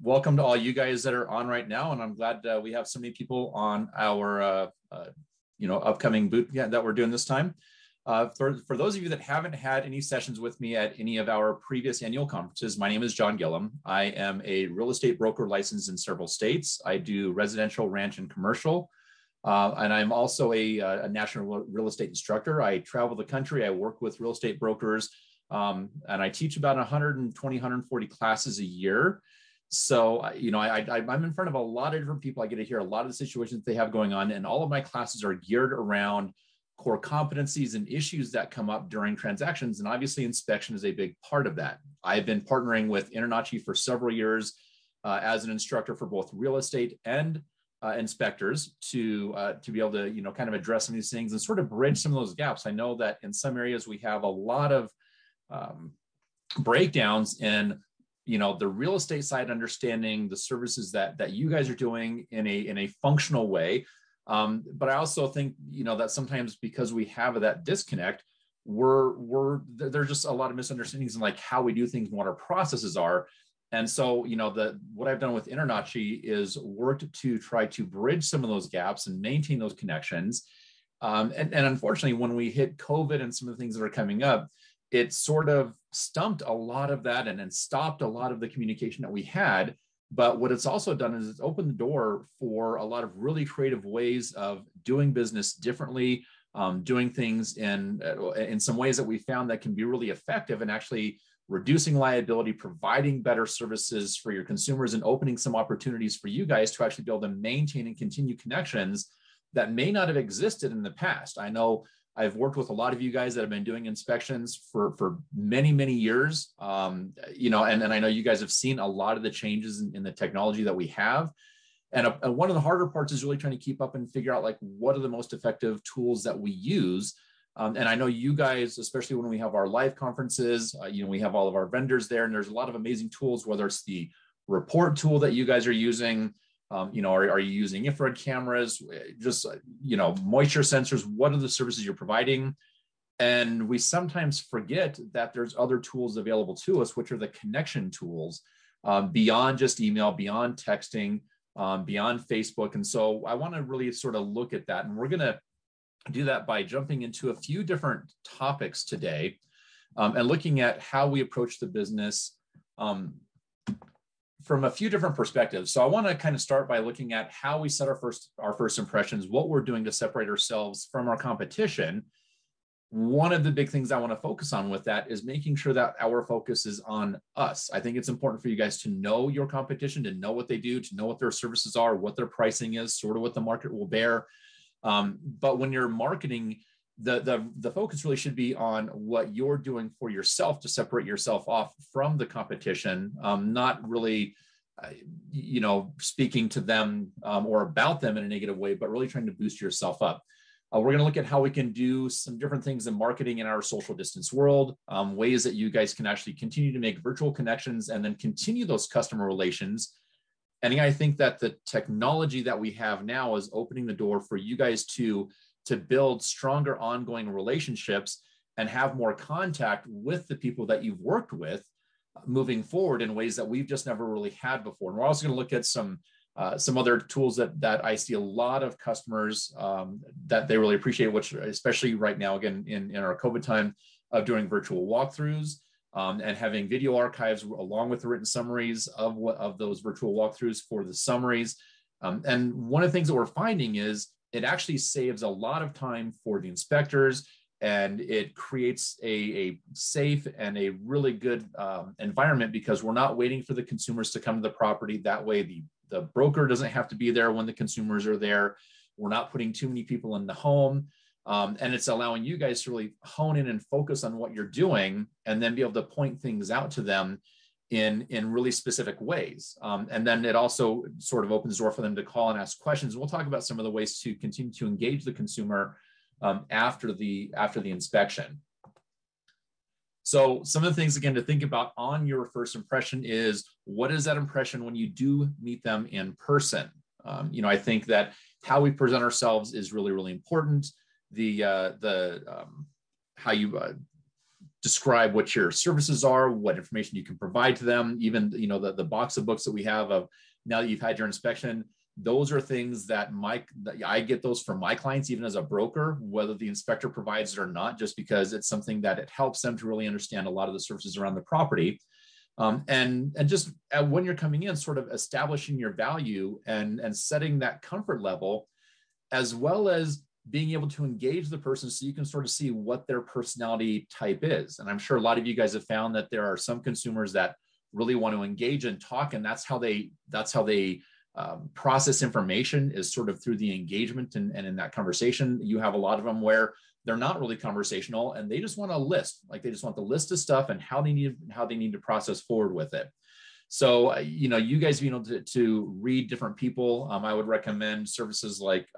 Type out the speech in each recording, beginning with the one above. Welcome to all you guys that are on right now, and I'm glad we have so many people on our upcoming bootcamp that we're doing this time. For those of you that haven't had any sessions with me at any of our previous annual conferences, my name is John Gillum. I am a real estate broker licensed in several states. I do residential, ranch, and commercial, and I'm also a national real estate instructor. I travel the country. I work with real estate brokers, and I teach about 120, 140 classes a year. So, you know, I'm in front of a lot of different people. I get to hear a lot of the situations they have going on, and all of my classes are geared around core competencies and issues that come up during transactions. And obviously, inspection is a big part of that. I've been partnering with InterNACHI for several years as an instructor for both real estate and inspectors to be able to, you know, kind of address some of these things and sort of bridge some of those gaps. I know that in some areas we have a lot of breakdowns in, you know, the real estate side, understanding the services that you guys are doing in a functional way. But I also think, you know, that sometimes because we have that disconnect, there's just a lot of misunderstandings in like how we do things and what our processes are. And so, you know, what I've done with InterNACHI is worked to try to bridge some of those gaps and maintain those connections. And unfortunately, when we hit COVID and some of the things that are coming up, it sort of stumped a lot of that and then stopped a lot of the communication that we had. But what it's also done is it's opened the door for a lot of really creative ways of doing business differently, doing things in some ways that we found that can be really effective and actually reducing liability, providing better services for your consumers, and opening some opportunities for you guys to actually be able to maintain and continue connections that may not have existed in the past. I know I've worked with a lot of you guys that have been doing inspections for many, many years, you know, and I know you guys have seen a lot of the changes in the technology that we have. And one of the harder parts is really trying to keep up and figure out like, what are the most effective tools that we use? And I know you guys, especially when we have our live conferences, you know, we have all of our vendors there, and there's a lot of amazing tools, whether it's the report tool that you guys are using, you know, are you using infrared cameras, just, you know, moisture sensors? What are the services you're providing? And we sometimes forget that there's other tools available to us, which are the connection tools beyond just email, beyond texting, beyond Facebook. And so I want to really sort of look at that. And we're going to do that by jumping into a few different topics today and looking at how we approach the business from a few different perspectives. So I want to kind of start by looking at how we set our first impressions, what we're doing to separate ourselves from our competition. One of the big things I want to focus on with that is making sure that our focus is on us. I think it's important for you guys to know your competition, to know what they do, to know what their services are, what their pricing is, sort of what the market will bear. But when you're marketing, the focus really should be on what you're doing for yourself to separate yourself off from the competition, not really, you know, speaking to them or about them in a negative way, but really trying to boost yourself up. We're going to look at how we can do some different things in marketing in our social distance world, ways that you guys can actually continue to make virtual connections and then continue those customer relations. And I think that the technology that we have now is opening the door for you guys to build stronger ongoing relationships and have more contact with the people that you've worked with moving forward in ways that we've just never really had before. And we're also going to look at some other tools that I see a lot of customers that they really appreciate, which especially right now, again, in our COVID time, of doing virtual walkthroughs and having video archives along with the written summaries of those virtual walkthroughs for the summaries. And one of the things that we're finding is it actually saves a lot of time for the inspectors, and it creates a safe and a really good environment, because we're not waiting for the consumers to come to the property. That way the broker doesn't have to be there when the consumers are there. We're not putting too many people in the home. And it's allowing you guys to really hone in and focus on what you're doing and then be able to point things out to them in really specific ways. And then it also sort of opens the door for them to call and ask questions. We'll talk about some of the ways to continue to engage the consumer after the inspection. So some of the things, again, to think about on your first impression is, what is that impression when you do meet them in person? You know, I think that how we present ourselves is really, really important. How you describe what your services are, what information you can provide to them, even, you know, the box of books that we have of now that you've had your inspection. Those are things that I get those from my clients, even as a broker, whether the inspector provides it or not, just because it's something that it helps them to really understand a lot of the services around the property. And just when you're coming in, sort of establishing your value and setting that comfort level, as well as being able to engage the person so you can sort of see what their personality type is. And I'm sure a lot of you guys have found that there are some consumers that really want to engage and talk, and that's how they process information, is sort of through the engagement and in that conversation. You have a lot of them where they're not really conversational and they just want a list, like they just want the list of stuff and how they need to process forward with it. So, you know, you guys being able to read different people, I would recommend services like,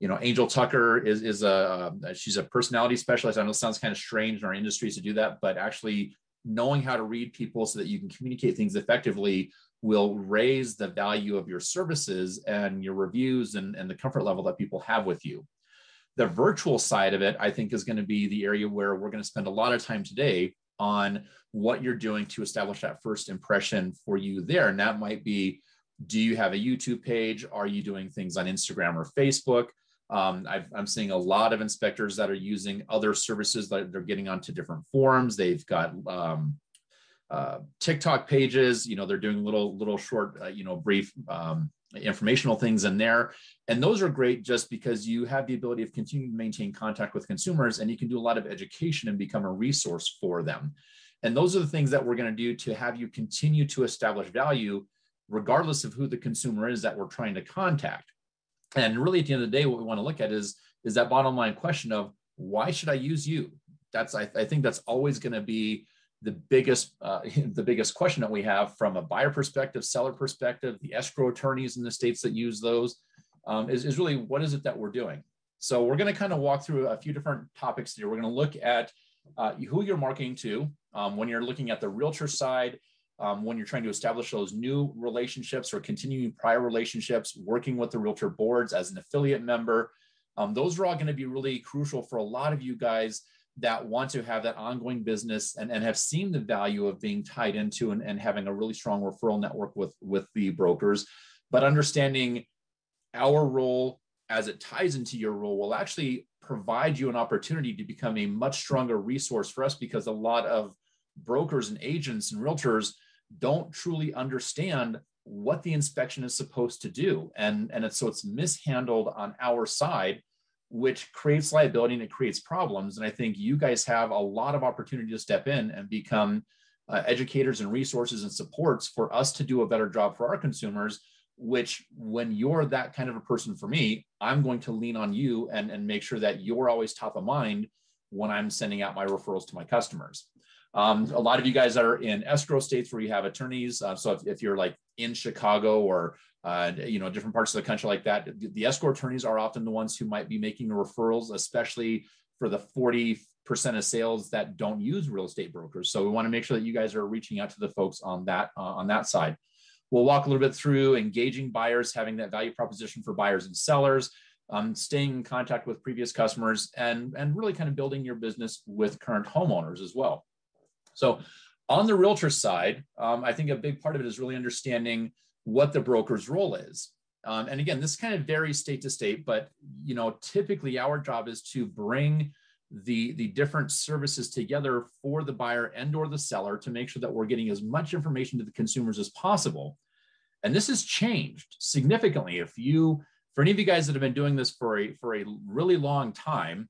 you know, Angel Tucker she's a personality specialist. I know it sounds kind of strange in our industry to do that, but actually knowing how to read people so that you can communicate things effectively will raise the value of your services and your reviews and the comfort level that people have with you. The virtual side of it, I think, is going to be the area where we're going to spend a lot of time today on what you're doing to establish that first impression for you there. And that might be, do you have a YouTube page? Are you doing things on Instagram or Facebook? I'm seeing a lot of inspectors that are using other services, that they're getting onto different forums. They've got TikTok pages, you know, they're doing little short, you know, brief informational things in there. And those are great just because you have the ability of continuing to maintain contact with consumers, and you can do a lot of education and become a resource for them. And those are the things that we're going to do to have you continue to establish value, regardless of who the consumer is that we're trying to contact. And really at the end of the day, what we want to look at is that bottom line question of, why should I use you? I think that's always going to be the biggest question that we have from a buyer perspective, seller perspective, the escrow attorneys in the states that use those, is really, what is it that we're doing? So we're going to kind of walk through a few different topics here. We're going to look at who you're marketing to, when you're looking at the realtor side, when you're trying to establish those new relationships or continuing prior relationships, working with the realtor boards as an affiliate member. Those are all going to be really crucial for a lot of you guys that want to have that ongoing business and have seen the value of being tied into and having a really strong referral network with the brokers. But understanding our role as it ties into your role will actually provide you an opportunity to become a much stronger resource for us, because a lot of brokers and agents and realtors don't truly understand what the inspection is supposed to do. So it's mishandled on our side, which creates liability and it creates problems. And I think you guys have a lot of opportunity to step in and become educators and resources and supports for us to do a better job for our consumers, which when you're that kind of a person for me, I'm going to lean on you and make sure that you're always top of mind when I'm sending out my referrals to my customers. A lot of you guys that are in escrow states where you have attorneys. So if you're like in Chicago or you know, different parts of the country like that, the escrow attorneys are often the ones who might be making the referrals, especially for the 40% of sales that don't use real estate brokers. So we want to make sure that you guys are reaching out to the folks on that side. We'll walk a little bit through engaging buyers, having that value proposition for buyers and sellers, staying in contact with previous customers, and really kind of building your business with current homeowners as well. So on the realtor side, I think a big part of it is really understanding what the broker's role is. And again, this kind of varies state to state, but you know, typically our job is to bring the different services together for the buyer and or the seller to make sure that we're getting as much information to the consumers as possible. And this has changed significantly. For any of you guys that have been doing this for a really long time,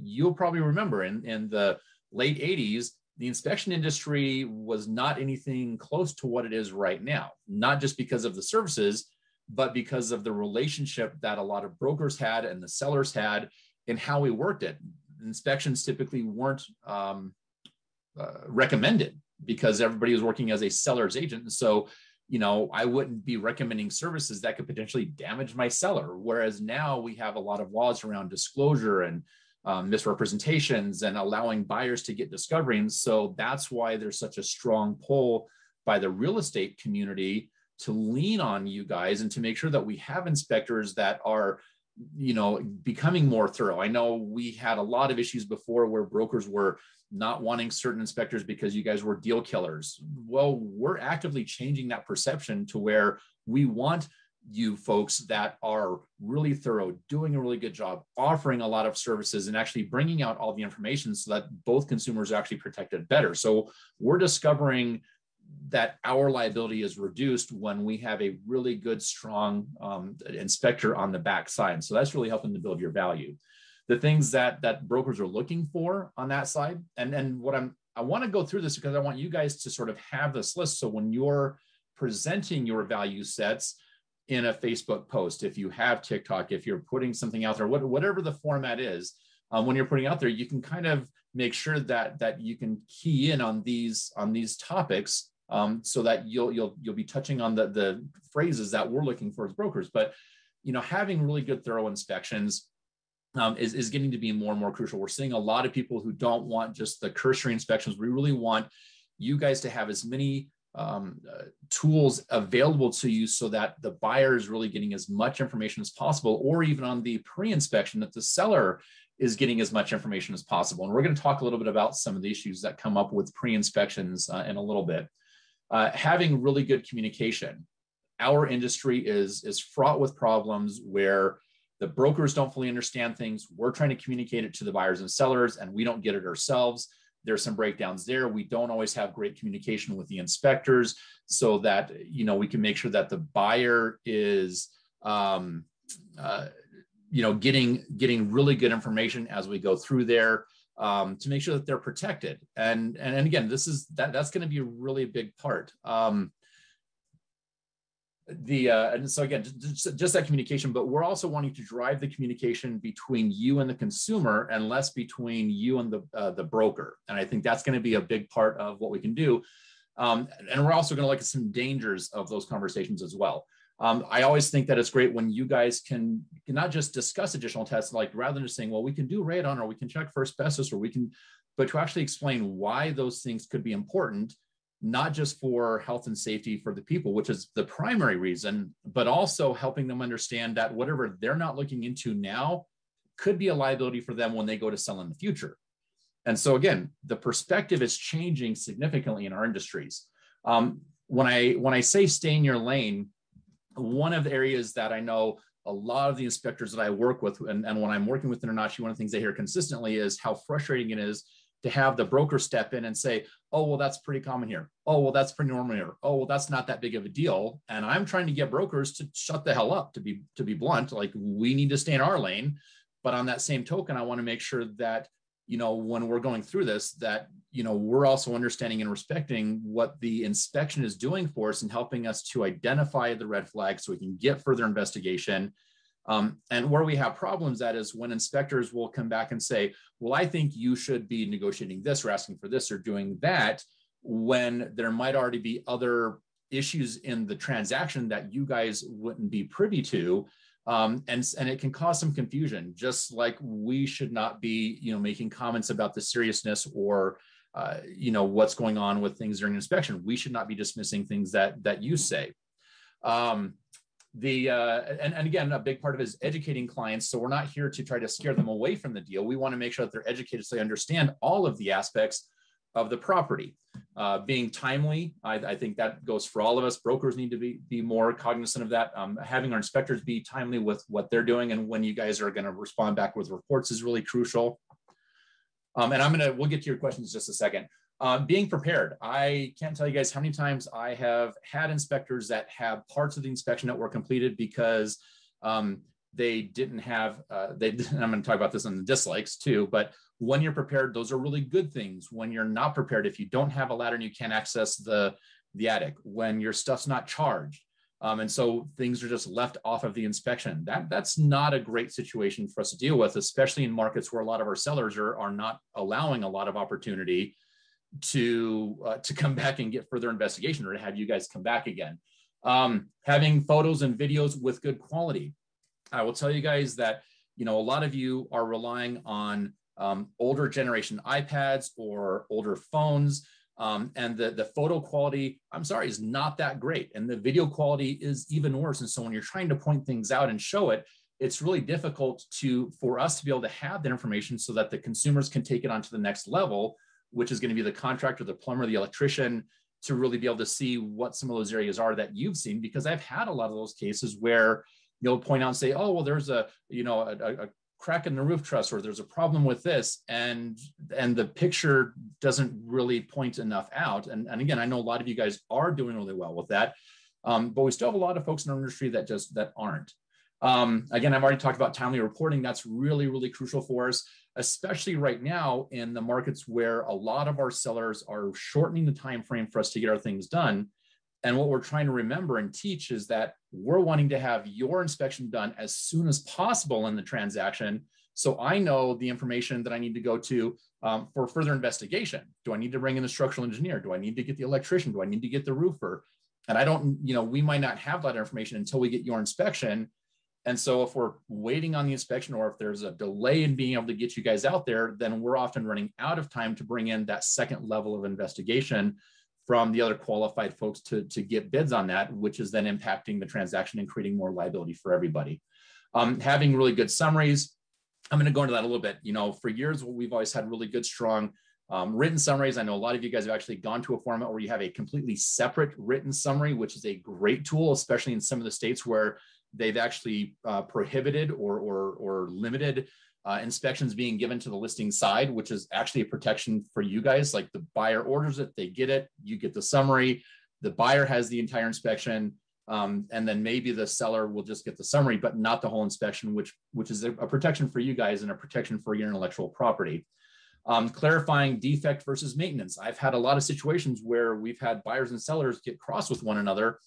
you'll probably remember in the late 80s, the inspection industry was not anything close to what it is right now, not just because of the services, but because of the relationship that a lot of brokers had and the sellers had and how we worked it. Inspections typically weren't recommended because everybody was working as a seller's agent. And so, you know, I wouldn't be recommending services that could potentially damage my seller. Whereas now we have a lot of laws around disclosure and misrepresentations and allowing buyers to get discovery. And so that's why there's such a strong pull by the real estate community to lean on you guys and to make sure that we have inspectors that are you know, becoming more thorough. I know we had a lot of issues before where brokers were not wanting certain inspectors because you guys were deal killers. Well, we're actively changing that perception to where we want you folks that are really thorough, doing a really good job, offering a lot of services, and actually bringing out all the information so that both consumers are actually protected better. So we're discovering that our liability is reduced when we have a really good, strong inspector on the backside. So that's really helping to build your value. The things that brokers are looking for on that side, and what I want to go through this because I want you guys to sort of have this list. So when you're presenting your value sets in a Facebook post, if you have TikTok, if you're putting something out there, whatever the format is, when you're putting out there, you can kind of make sure that you can key in on these topics. So that you'll be touching on the phrases that we're looking for as brokers. But you know, having really good thorough inspections is getting to be more and more crucial. We're seeing a lot of people who don't want just the cursory inspections. We really want you guys to have as many tools available to you so that the buyer is really getting as much information as possible, or even on the pre-inspection that the seller is getting as much information as possible. And we're going to talk a little bit about some of the issues that come up with pre-inspections in a little bit. Having really good communication. Our industry is fraught with problems where the brokers don't fully understand things. We're trying to communicate it to the buyers and sellers, and we don't get it ourselves. There's some breakdowns there. We don't always have great communication with the inspectors so that, you know, we can make sure that the buyer is, you know, getting really good information as we go through there. To make sure that they're protected. And again, this is that's going to be a really big part. And so again, just that communication, but we're also wanting to drive the communication between you and the consumer and less between you and the broker. And I think that's going to be a big part of what we can do. And we're also going to look at some dangers of those conversations as well. I always think that it's great when you guys can not just discuss additional tests, like rather than just saying, well, we can do radon, or we can check for asbestos, or we can, but to actually explain why those things could be important, not just for health and safety for the people, which is the primary reason, but also helping them understand that whatever they're not looking into now could be a liability for them when they go to sell in the future. And so again, the perspective is changing significantly in our industries. When I say stay in your lane, one of the areas that I know a lot of the inspectors that I work with, and when I'm working with InterNACHI, one of the things they hear consistently is how frustrating it is to have the broker step in and say, oh, well, that's pretty common here. Oh, well, that's pretty normal here. Oh, well, that's not that big of a deal. And I'm trying to get brokers to shut the hell up, to be blunt. Like, we need to stay in our lane. But on that same token, I want to make sure that, you know, when we're going through this, that, you know, we're also understanding and respecting what the inspection is doing for us and helping us to identify the red flags so we can get further investigation. And where we have problems, that is when inspectors will come back and say, well, I think you should be negotiating this or asking for this or doing that, when there might already be other issues in the transaction that you guys wouldn't be privy to. And it can cause some confusion, just like we should not be, you know, making comments about the seriousness or, you know, what's going on with things during inspection. We should not be dismissing things that you say. And again, a big part of it is educating clients. So we're not here to try to scare them away from the deal. We want to make sure that they're educated so they understand all of the aspects of the property. Being timely, I think that goes for all of us. Brokers need to be more cognizant of that. Having our inspectors be timely with what they're doing and when you guys are going to respond back with reports is really crucial. And we'll get to your questions in just a second. Being prepared. I can't tell you guys how many times I have had inspectors that have parts of the inspection that were completed because they didn't have, and I'm going to talk about this on the dislikes too, but when you're prepared, those are really good things. When you're not prepared, if you don't have a ladder and you can't access the attic, when your stuff's not charged, and so things are just left off of the inspection, that's not a great situation for us to deal with, especially in markets where a lot of our sellers are not allowing a lot of opportunity to come back and get further investigation, or to have you guys come back again. Having photos and videos with good quality. I will tell you guys that, you know, a lot of you are relying on older generation iPads or older phones, and the photo quality, I'm sorry, is not that great. And the video quality is even worse. And so when you're trying to point things out and show it, it's really difficult for us to be able to have that information so that the consumers can take it on to the next level, which is going to be the contractor, the plumber, the electrician, to really be able to see what some of those areas are that you've seen. Because I've had a lot of those cases where you'll point out and say, oh, well, there's a crack in the roof truss, or there's a problem with this, and the picture doesn't really point enough out. And again, I know a lot of you guys are doing really well with that, but we still have a lot of folks in our industry that aren't. Again, I've already talked about timely reporting. That's really, really crucial for us, especially right now in the markets where a lot of our sellers are shortening the time frame for us to get our things done. And what we're trying to remember and teach is that we're wanting to have your inspection done as soon as possible in the transaction. So I know the information that I need to go to for further investigation. Do I need to bring in a structural engineer? Do I need to get the electrician? Do I need to get the roofer? And I don't, we might not have that information until we get your inspection. And so if we're waiting on the inspection, or if there's a delay in being able to get you guys out there, then we're often running out of time to bring in that second level of investigation from the other qualified folks to get bids on that, which is then impacting the transaction and creating more liability for everybody. Having really good summaries, I'm gonna go into that a little bit. For years, we've always had really good, strong written summaries. I know a lot of you guys have actually gone to a format where you have a completely separate written summary, which is a great tool, especially in some of the states where they've actually prohibited or limited inspections being given to the listing side, which is actually a protection for you guys. Like, the buyer orders it, they get it, you get the summary, the buyer has the entire inspection, and then maybe the seller will just get the summary, but not the whole inspection, which is a protection for you guys and a protection for your intellectual property. Clarifying defect versus maintenance. I've had a lot of situations where we've had buyers and sellers get cross with one another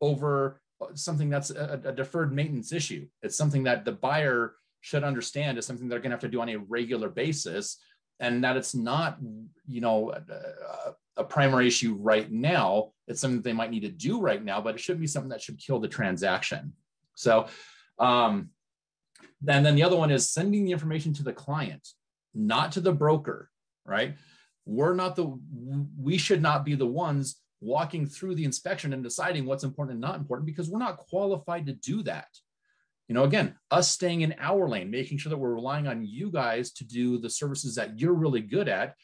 over something that's a deferred maintenance issue. It's something that the buyer should understand is something they're going to have to do on a regular basis, and that it's not, a primary issue right now. It's something that they might need to do right now, but it shouldn't be something that should kill the transaction. So, and then the other one is sending the information to the client, not to the broker, right? We should not be the ones walking through the inspection and deciding what's important and not important, because we're not qualified to do that. Again, us staying in our lane, making sure that we're relying on you guys to do the services that you're really good at,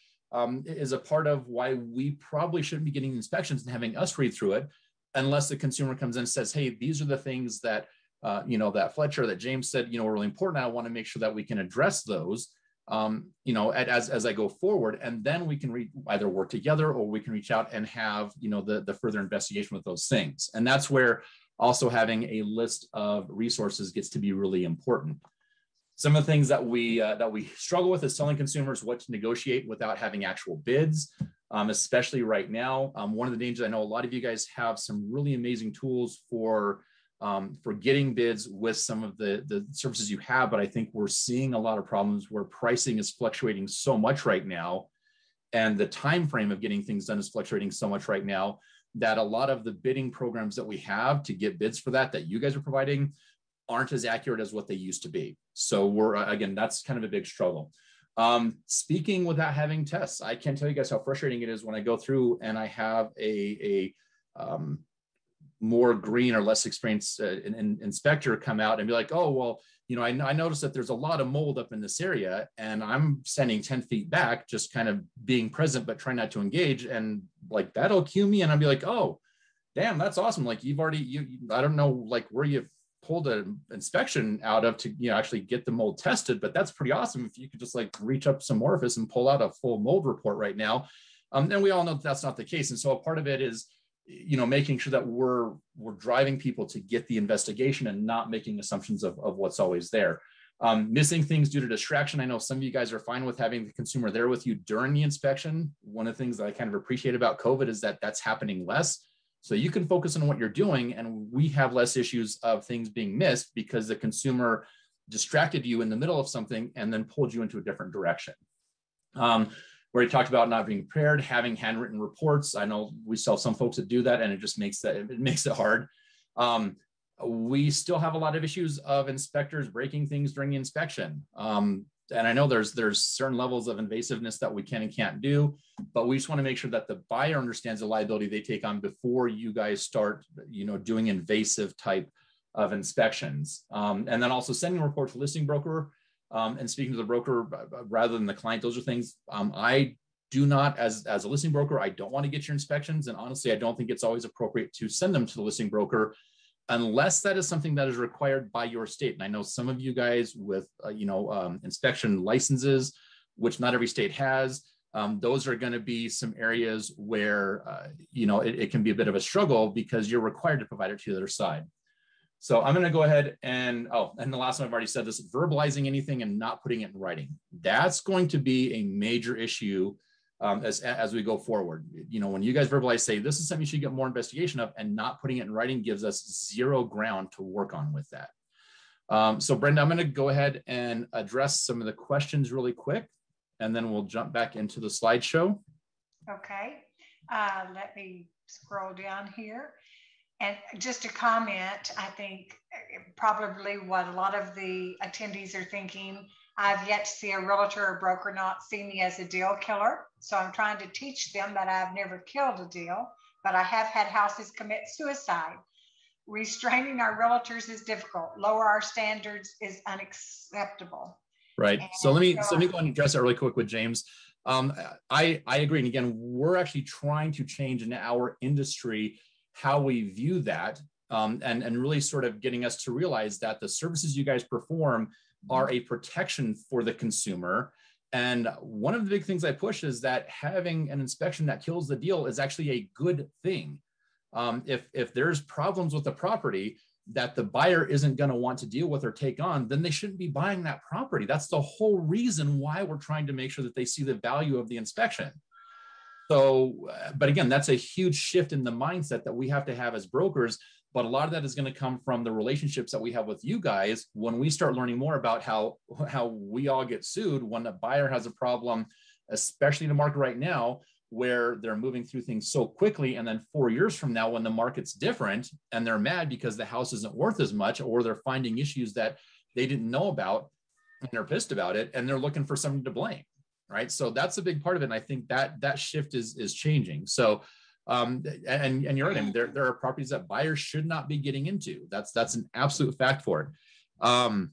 is a part of why we probably shouldn't be getting inspections and having us read through it, unless the consumer comes in and says, hey, these are the things that, that Fletcher, that James said, were really important. I want to make sure that we can address those, as I go forward, and then we can either work together, or we can reach out and have, the further investigation with those things. And that's where also having a list of resources gets to be really important. Some of the things that we struggle with is telling consumers what to negotiate without having actual bids, especially right now. One of the dangers, I know a lot of you guys have some really amazing tools for getting bids with some of the services you have, but I think we're seeing a lot of problems where pricing is fluctuating so much right now, and the time frame of getting things done is fluctuating so much right now, that a lot of the bidding programs that we have to get bids for that you guys are providing aren't as accurate as what they used to be. So we're, again, that's kind of a big struggle. Speaking without having tests, I can't tell you guys how frustrating it is when I go through and I have a more green or less experienced an inspector come out and be like, oh, well, I noticed that there's a lot of mold up in this area, and I'm standing 10 feet back, just kind of being present, but trying not to engage. And like, that'll cue me. And I'll be like, oh, damn, that's awesome. Like, you've already, I don't know, like, where you've pulled an inspection out of to, actually get the mold tested, but that's pretty awesome. If you could just like reach up some orifice and pull out a full mold report right now. And we all know that that's not the case. And so a part of it is, making sure that we're driving people to get the investigation and not making assumptions of what's always there. Missing things due to distraction. I know some of you guys are fine with having the consumer there with you during the inspection. One of the things that I kind of appreciate about COVID is that that's happening less. So you can focus on what you're doing, and we have less issues of things being missed because the consumer distracted you in the middle of something and then pulled you into a different direction. Where he talked about not being prepared, having handwritten reports. I know we saw some folks that do that, and it just makes it hard. We still have a lot of issues of inspectors breaking things during the inspection. And I know there's certain levels of invasiveness that we can and can't do, but we just want to make sure that the buyer understands the liability they take on before you guys start, doing invasive type of inspections. And then also sending a report to listing broker and speaking to the broker rather than the client. Those are things I do not, as a listing broker, I don't want to get your inspections. And honestly, I don't think it's always appropriate to send them to the listing broker unless that is something that is required by your state. And I know some of you guys with, inspection licenses, which not every state has, those are going to be some areas where, it can be a bit of a struggle because you're required to provide it to the other side. So I'm going to go ahead and, and the last one, I've already said this, verbalizing anything and not putting it in writing. That's going to be a major issue as we go forward. You know, when you guys verbalize, say, this is something you should get more investigation of, and not putting it in writing gives us zero ground to work on with that. So Brenda, I'm going to go ahead and address some of the questions really quick, and then we'll jump back into the slideshow. Okay, let me scroll down here. And just a comment, I think probably what a lot of the attendees are thinking, I've yet to see a realtor or broker not see me as a deal killer. So I'm trying to teach them that I've never killed a deal, but I have had houses commit suicide. Restraining our realtors is difficult. Lower our standards is unacceptable. Right. So let me go and address that really quick with James. I agree. And again, we're actually trying to change in our industry how we view that and really sort of getting us to realize that the services you guys perform are a protection for the consumer. And one of the big things I push is that having an inspection that kills the deal is actually a good thing. If there's problems with the property that the buyer isn't going to want to deal with or take on, then they shouldn't be buying that property. That's the whole reason why we're trying to make sure that they see the value of the inspection. So, but again, that's a huge shift in the mindset that we have to have as brokers. But a lot of that is going to come from the relationships that we have with you guys when we start learning more about how we all get sued when a buyer has a problem, especially in the market right now, where they're moving through things so quickly. And then 4 years from now, when the market's different and they're mad because the house isn't worth as much, or they're finding issues that they didn't know about and they're pissed about it, and they're looking for somebody to blame, right? So that's a big part of it. And I think that shift is changing. So, and you're right, I mean, there are properties that buyers should not be getting into. That's an absolute fact for it.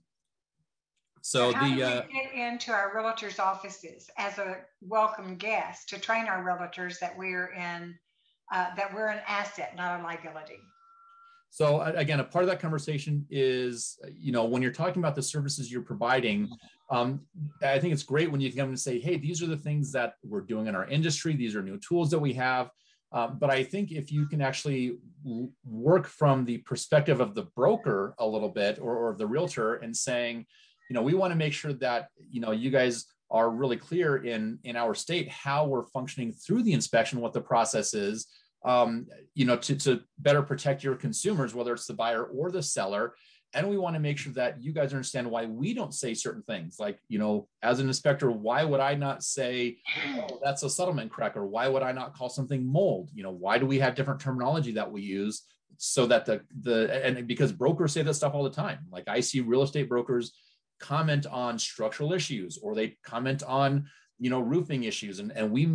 So how do we get into our realtors' offices as a welcome guest to train our realtors that we're an asset, not a liability? So again, a part of that conversation is, when you're talking about the services you're providing, I think it's great when you come and say, hey, these are the things that we're doing in our industry. These are new tools that we have. But I think if you can actually work from the perspective of the broker a little bit or the realtor and saying, we want to make sure that, you guys are really clear in our state how we're functioning through the inspection, what the process is, to better protect your consumers, whether it's the buyer or the seller. And we want to make sure that you guys understand why we don't say certain things like, as an inspector, why would I not say, oh, that's a settlement crack, or why would I not call something mold? Why do we have different terminology that we use? So that and because brokers say this stuff all the time. Like, I see real estate brokers comment on structural issues, or they comment on, roofing issues. And we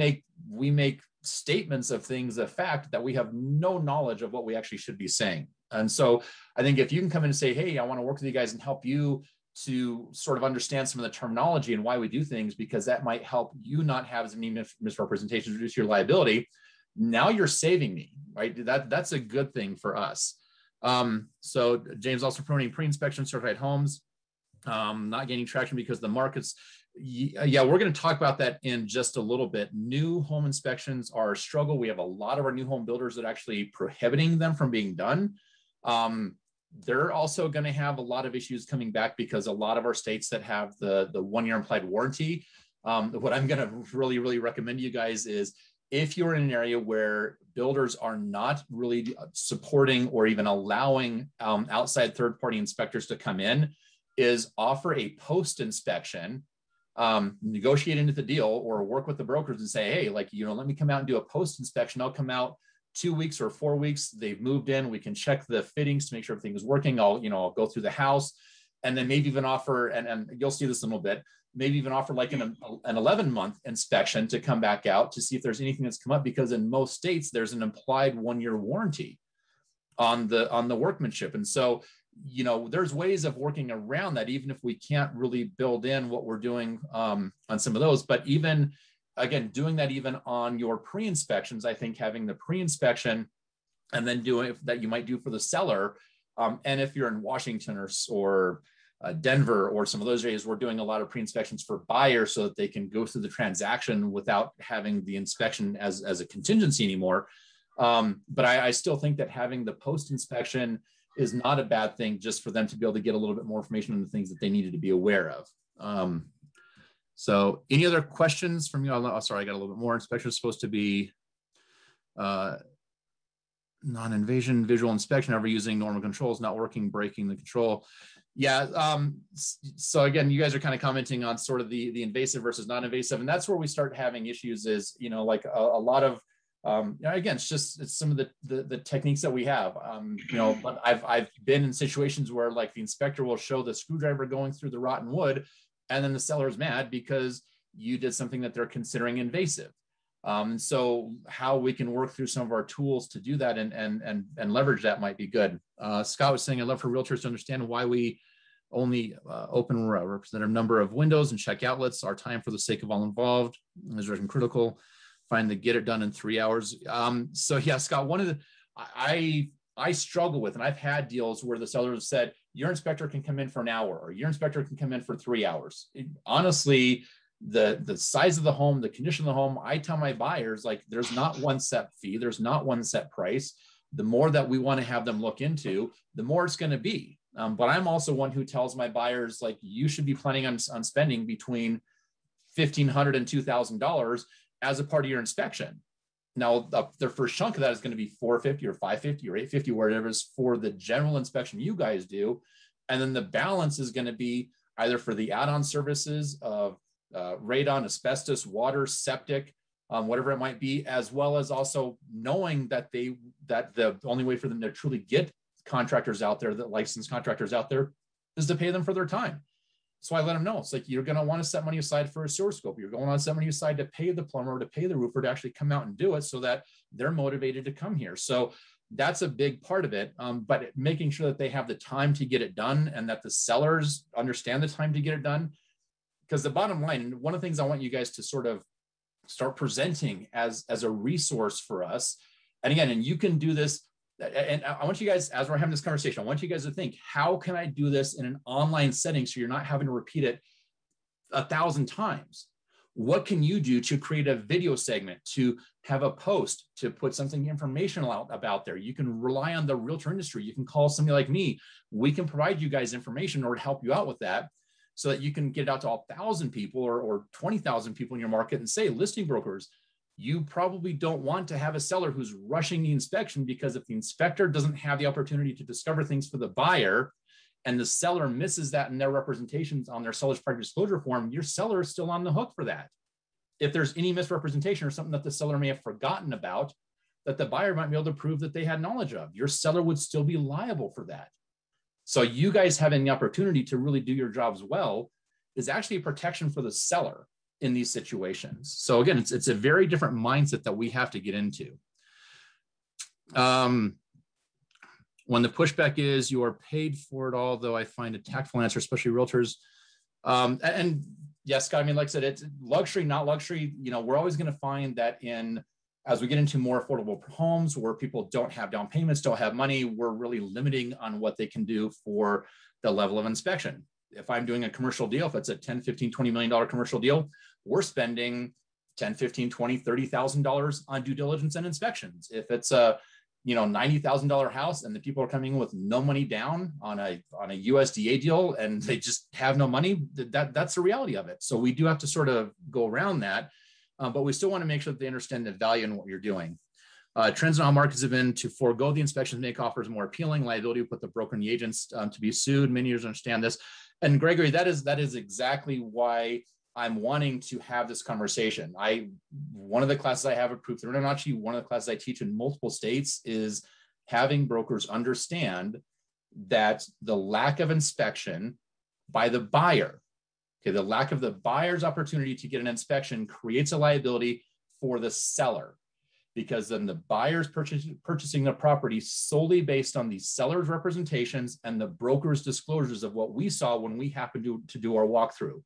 make statements of things a fact that we have no knowledge of what we actually should be saying. And so I think if you can come in and say, hey, I want to work with you guys and help you to sort of understand some of the terminology and why we do things, because that might help you not have as many misrepresentations, reduce your liability. Now you're saving me, right? That's a good thing for us. So James also promoting pre-inspection certified homes. Not gaining traction because the markets. Yeah, we're going to talk about that in just a little bit. New home inspections are a struggle. We have a lot of our new home builders that are actually prohibiting them from being done. They're also going to have a lot of issues coming back because a lot of our states that have the 1 year implied warranty. What I'm going to really, really recommend to you guys is if you're in an area where builders are not really supporting or even allowing outside third-party inspectors to come in, is offer a post-inspection, negotiate into the deal or work with the brokers and say, hey, let me come out and do a post-inspection. I'll come out 2 weeks or 4 weeks. They've moved in. We can check the fittings to make sure everything is working. I'll go through the house, and then maybe even offer, and you'll see this in a little bit, maybe even offer like an 11-month inspection to come back out to see if there's anything that's come up, because in most states, there's an implied 1 year warranty on the workmanship. And so you know, there's ways of working around that, even if we can't really build in what we're doing on some of those. But even, again, doing that even on your pre-inspections, I think having the pre-inspection and then doing that you might do for the seller. And if you're in Washington or Denver or some of those areas, we're doing a lot of pre-inspections for buyers so that they can go through the transaction without having the inspection as a contingency anymore. But I still think that having the post-inspection is not a bad thing, just for them to be able to get a little bit more information on the things that they needed to be aware of. So any other questions from you? Oh, sorry, I got a little bit more. Inspection is supposed to be non-invasion, visual inspection, ever using normal controls, not working, breaking the control. Yeah, so again, you guys are kind of commenting on sort of the invasive versus non-invasive, and that's where we start having issues is, you know, like a lot of, you know, again, it's some of the techniques that we have. You know, I've been in situations where like the inspector will show the screwdriver going through the rotten wood, and then the seller's mad because you did something that they're considering invasive. So how we can work through some of our tools to do that and leverage that might be good. Scott was saying, I'd love for realtors to understand why we only open a representative number of windows and check outlets, our time for the sake of all involved, is critical, find the get it done in 3 hours. So yeah, Scott, one of the, I struggle with, and I've had deals where the seller has said, your inspector can come in for an hour or your inspector can come in for 3 hours. It, honestly, the size of the home, the condition of the home, I tell my buyers, like, there's not one set fee. There's not one set price. The more that we want to have them look into, the more it's going to be. But I'm also one who tells my buyers, like, you should be planning on spending between $1,500 and $2,000 as a part of your inspection. Now, their first chunk of that is going to be $450 or $550 or $850, whatever it is for the general inspection you guys do. And then the balance is going to be either for the add-on services of radon, asbestos, water, septic, whatever it might be, as well as also knowing that the only way for them to truly get contractors out there, that licensed contractors out there, is to pay them for their time. So I let them know, it's like, you're going to want to set money aside for a sewer scope. You're going to want to set money aside to pay the plumber, to pay the roofer, to actually come out and do it so that they're motivated to come here. So that's a big part of it, but making sure that they have the time to get it done and that the sellers understand the time to get it done. Because the bottom line, one of the things I want you guys to sort of start presenting as a resource for us, and again, and you can do this, and I want you guys, as we're having this conversation, I want you guys to think, how can I do this in an online setting so you're not having to repeat it 1,000 times? What can you do to create a video segment, to have a post, to put something informational out about there? You can rely on the realtor industry. You can call somebody like me. We can provide you guys information or help you out with that, so that you can get it out to 1,000 people or 20,000 people in your market and say, listing brokers, you probably don't want to have a seller who's rushing the inspection, because if the inspector doesn't have the opportunity to discover things for the buyer and the seller misses that in their representations on their seller's private disclosure form, your seller is still on the hook for that. If there's any misrepresentation or something that the seller may have forgotten about that the buyer might be able to prove that they had knowledge of, your seller would still be liable for that. So you guys having the opportunity to really do your jobs well is actually a protection for the seller in these situations. So again, it's a very different mindset that we have to get into. When the pushback is you are paid for it all, though I find a tactful answer, especially realtors. And yes, Scott, I mean, like I said, it's luxury, not luxury. You know, we're always going to find that in, as we get into more affordable homes where people don't have down payments, don't have money, we're really limiting on what they can do for the level of inspection. If I'm doing a commercial deal, if it's a $10, $15, $20 million commercial deal, we're spending $10, $15, $20, $30,000 on due diligence and inspections. If it's a, you know, $90,000 house and the people are coming in with no money down on a USDA deal and they just have no money, that's the reality of it. So we do have to sort of go around that. But we still want to make sure that they understand the value in what you're doing. Trends in all markets have been to forego the inspections, make offers more appealing, liability to put the broker and the agents to be sued. Many years understand this. And Gregory, that is exactly why I'm wanting to have this conversation. One of the classes I have approved through InterNACHI, one of the classes I teach in multiple states, is having brokers understand that the lack of inspection by the buyer, okay, the lack of the buyer's opportunity to get an inspection creates a liability for the seller. because then the buyer's purchasing the property solely based on the seller's representations and the broker's disclosures of what we saw when we happened to do our walkthrough.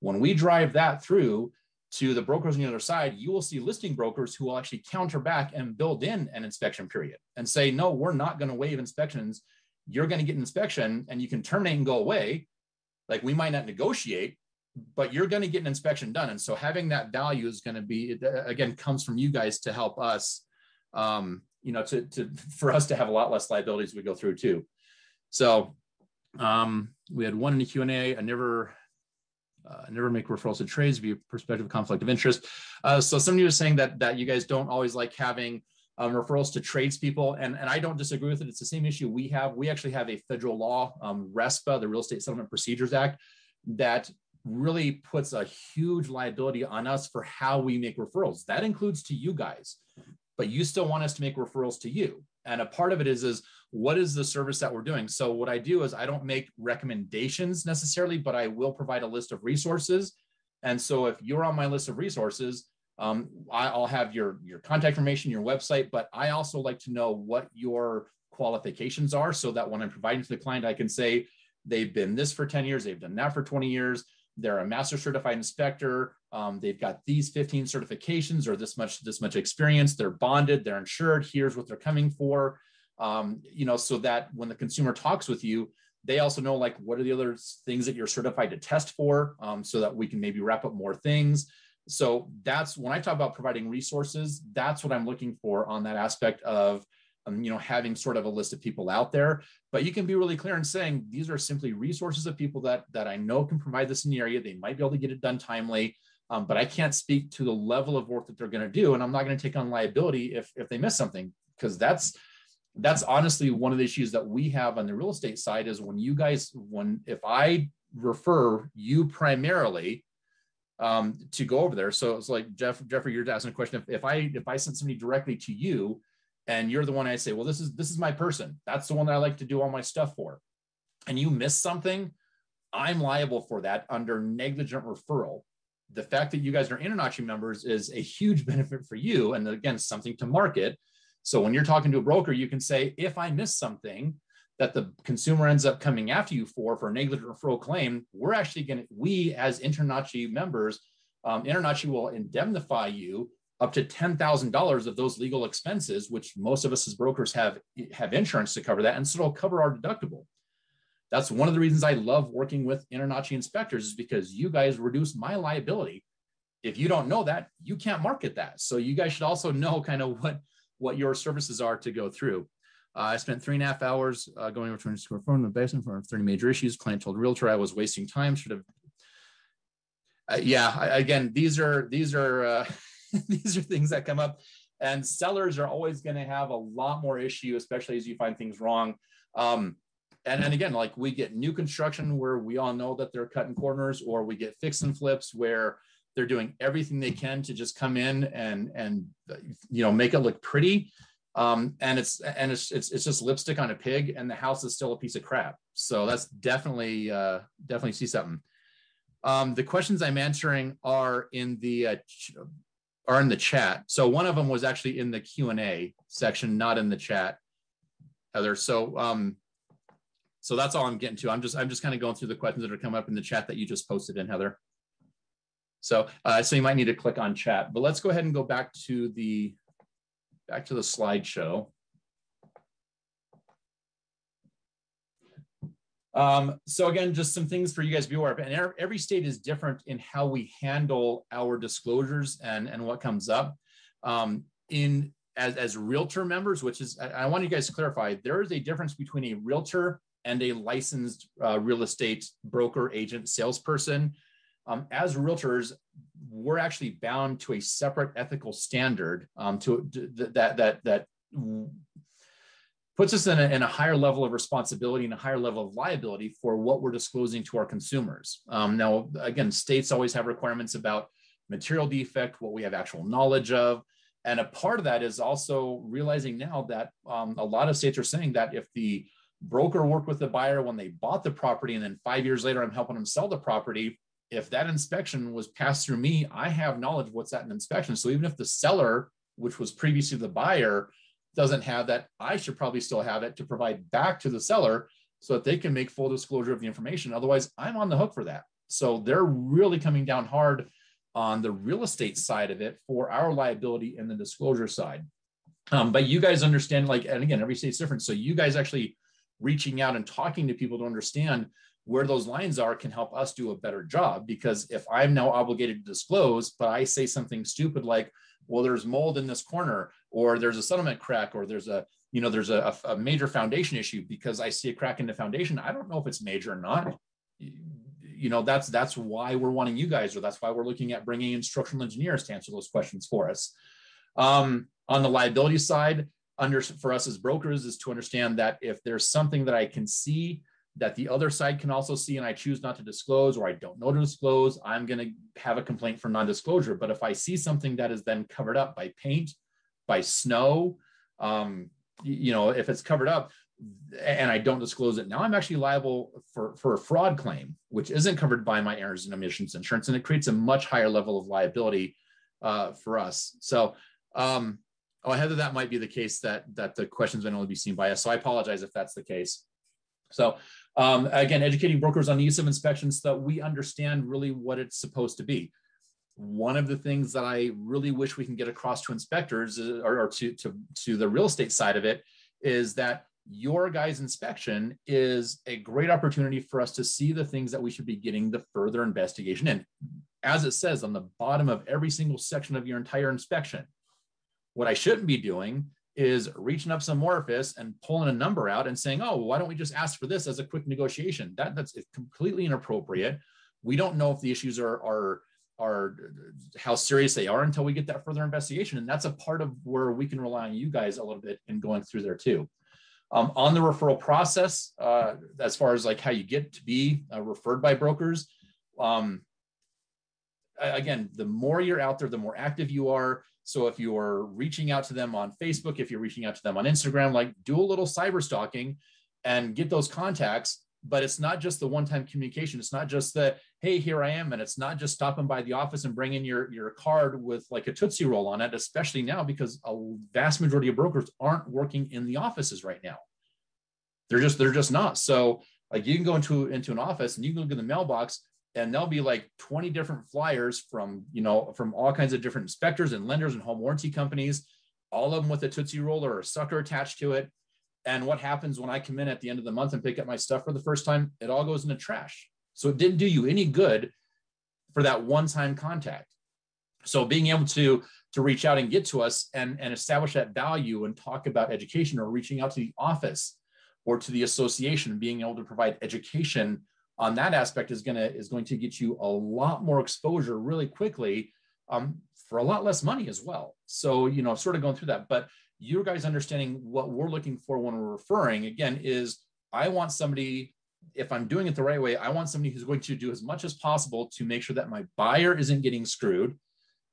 When we drive that through to the brokers on the other side, you will see listing brokers who will actually counter back and build in an inspection period and say, no, we're not going to waive inspections. You're going to get an inspection and you can terminate and go away. Like, we might not negotiate, but you're going to get an inspection done. And so having that value is going to be, again, comes from you guys to help us, you know, for us to have a lot less liabilities we go through too. So we had one in the Q&A. I never make referrals to trades via perspective conflict of interest. So somebody was saying that you guys don't always like having referrals to tradespeople. And I don't disagree with it. It's the same issue we have. We actually have a federal law, RESPA, the Real Estate Settlement Procedures Act, that really puts a huge liability on us for how we make referrals. That includes to you guys, but you still want us to make referrals to you. And a part of it is what is the service that we're doing? So what I do is I don't make recommendations necessarily, but I will provide a list of resources. And so if you're on my list of resources, I'll have your contact information, your website, but I also like to know what your qualifications are so that when I'm providing to the client, I can say they've been this for 10 years, they've done that for 20 years, they're a master certified inspector, they've got these 15 certifications or this much experience, they're bonded, they're insured, here's what they're coming for, you know, so that when the consumer talks with you, they also know, like, what are the other things that you're certified to test for, so that we can maybe wrap up more things. So that's when I talk about providing resources, that's what I'm looking for on that aspect of, you know, having sort of a list of people out there. But you can be really clear in saying these are simply resources of people that I know can provide this in the area. They might be able to get it done timely, but I can't speak to the level of work that they're going to do. And I'm not going to take on liability if they miss something, because that's honestly one of the issues that we have on the real estate side is when you guys, if I refer you primarily to go over there. So it's like, Jeffrey, you're asking a question. If I send somebody directly to you and you're the one I say, well, this is my person. That's the one that I like to do all my stuff for. And you miss something, I'm liable for that under negligent referral. The fact that you guys are InterNACHI members is a huge benefit for you. And again, something to market. So when you're talking to a broker, you can say, if I miss something that the consumer ends up coming after you for a negligent referral claim, we're actually going to, we as InterNACHI members, InterNACHI will indemnify you up to $10,000 of those legal expenses, which most of us as brokers have insurance to cover that. And so it'll cover our deductible. That's one of the reasons I love working with InterNACHI inspectors is because you guys reduce my liability. If you don't know that, you can't market that. So you guys should also know kind of what your services are to go through. I spent 3.5 hours going over 20 square foot in the basement for 30 major issues. Client told realtor I was wasting time. Should have. Again, these are these are things that come up, and sellers are always going to have a lot more issue, especially as you find things wrong. And again, like, we get new construction where we all know that they're cutting corners, or we get fix and flips where they're doing everything they can to just come in and you know, make it look pretty. And it's just lipstick on a pig, and the house is still a piece of crap. So that's definitely see something. The questions I'm answering are in the chat. So one of them was actually in the Q&A section, not in the chat, Heather. So so that's all I'm getting to. I'm just kind of going through the questions that are coming up in the chat that you just posted in, Heather. So so you might need to click on chat, but let's go ahead and go back to the. Back to the slideshow. So again, just some things for you guys to be aware of. And every state is different in how we handle our disclosures and what comes up. As realtor members, which is, I want you guys to clarify, there is a difference between a realtor and a licensed real estate broker, agent, salesperson. As realtors, we're actually bound to a separate ethical standard that puts us in a higher level of responsibility and a higher level of liability for what we're disclosing to our consumers. Now, again, states always have requirements about material defect, what we have actual knowledge of. And a part of that is also realizing now that a lot of states are saying that if the broker worked with the buyer when they bought the property and then 5 years later I'm helping them sell the property, if that inspection was passed through me, I have knowledge of what's at an inspection. So even if the seller which was previously the buyer, doesn't have that, I should probably still have it to provide back to the seller so that they can make full disclosure of the information. Otherwise, I'm on the hook for that. So they're really coming down hard on the real estate side of it for our liability and the disclosure side. But you guys understand, like, and again, every state's different. So you guys actually reaching out and talking to people to understand where those lines are can help us do a better job. Because if I'm now obligated to disclose, but I say something stupid like, well, there's mold in this corner, or there's a settlement crack, or there's a, you know, there's a major foundation issue because I see a crack in the foundation. I don't know if it's major or not. You know, that's why we're wanting you guys, or that's why we're looking at bringing in structural engineers to answer those questions for us. On the liability side, for us as brokers, is to understand that if there's something that I can see that the other side can also see and I choose not to disclose, or I don't know to disclose, I'm going to have a complaint for non-disclosure. But if I see something that is then covered up by paint, by snow, you know, if it's covered up and I don't disclose it, now I'm actually liable for a fraud claim, which isn't covered by my errors and omissions insurance. And it creates a much higher level of liability for us. So, oh, Heather, that might be the case that the questions might only be seen by us. So I apologize if that's the case. So again, educating brokers on the use of inspections so that we understand really what it's supposed to be. One of the things that I really wish we can get across to inspectors or to the real estate side of it is that your guys' inspection is a great opportunity for us to see the things that we should be getting the further investigation in. As it says on the bottom of every single section of your entire inspection, what I shouldn't be doing is reaching up some orifice and pulling a number out and saying, oh, why don't we just ask for this as a quick negotiation? That's completely inappropriate. We don't know if the issues are how serious they are until we get that further investigation. And that's a part of where we can rely on you guys a little bit in going through there too. On the referral process, as far as like how you get to be referred by brokers, again, the more you're out there, the more active you are. So if you're reaching out to them on Facebook, if you're reaching out to them on Instagram, like do a little cyber stalking and get those contacts. But it's not just the one-time communication. It's not just the, hey, here I am. And it's not just stopping by the office and bringing your card with like a Tootsie Roll on it, especially now because a vast majority of brokers aren't working in the offices right now. They're just not. So like you can go into an office and you can look in the mailbox and there'll be like 20 different flyers from all kinds of different inspectors and lenders and home warranty companies, all of them with a Tootsie Roll or a sucker attached to it. And what happens when I come in at the end of the month and pick up my stuff for the first time? It all goes in the trash. So it didn't do you any good for that one-time contact. So being able to reach out and get to us and establish that value and talk about education, or reaching out to the office or to the association, being able to provide education on that aspect is going to get you a lot more exposure really quickly for a lot less money as well. So, you know, sort of going through that, but you guys understanding what we're looking for when we're referring, again, is I want somebody, if I'm doing it the right way, I want somebody who's going to do as much as possible to make sure that my buyer isn't getting screwed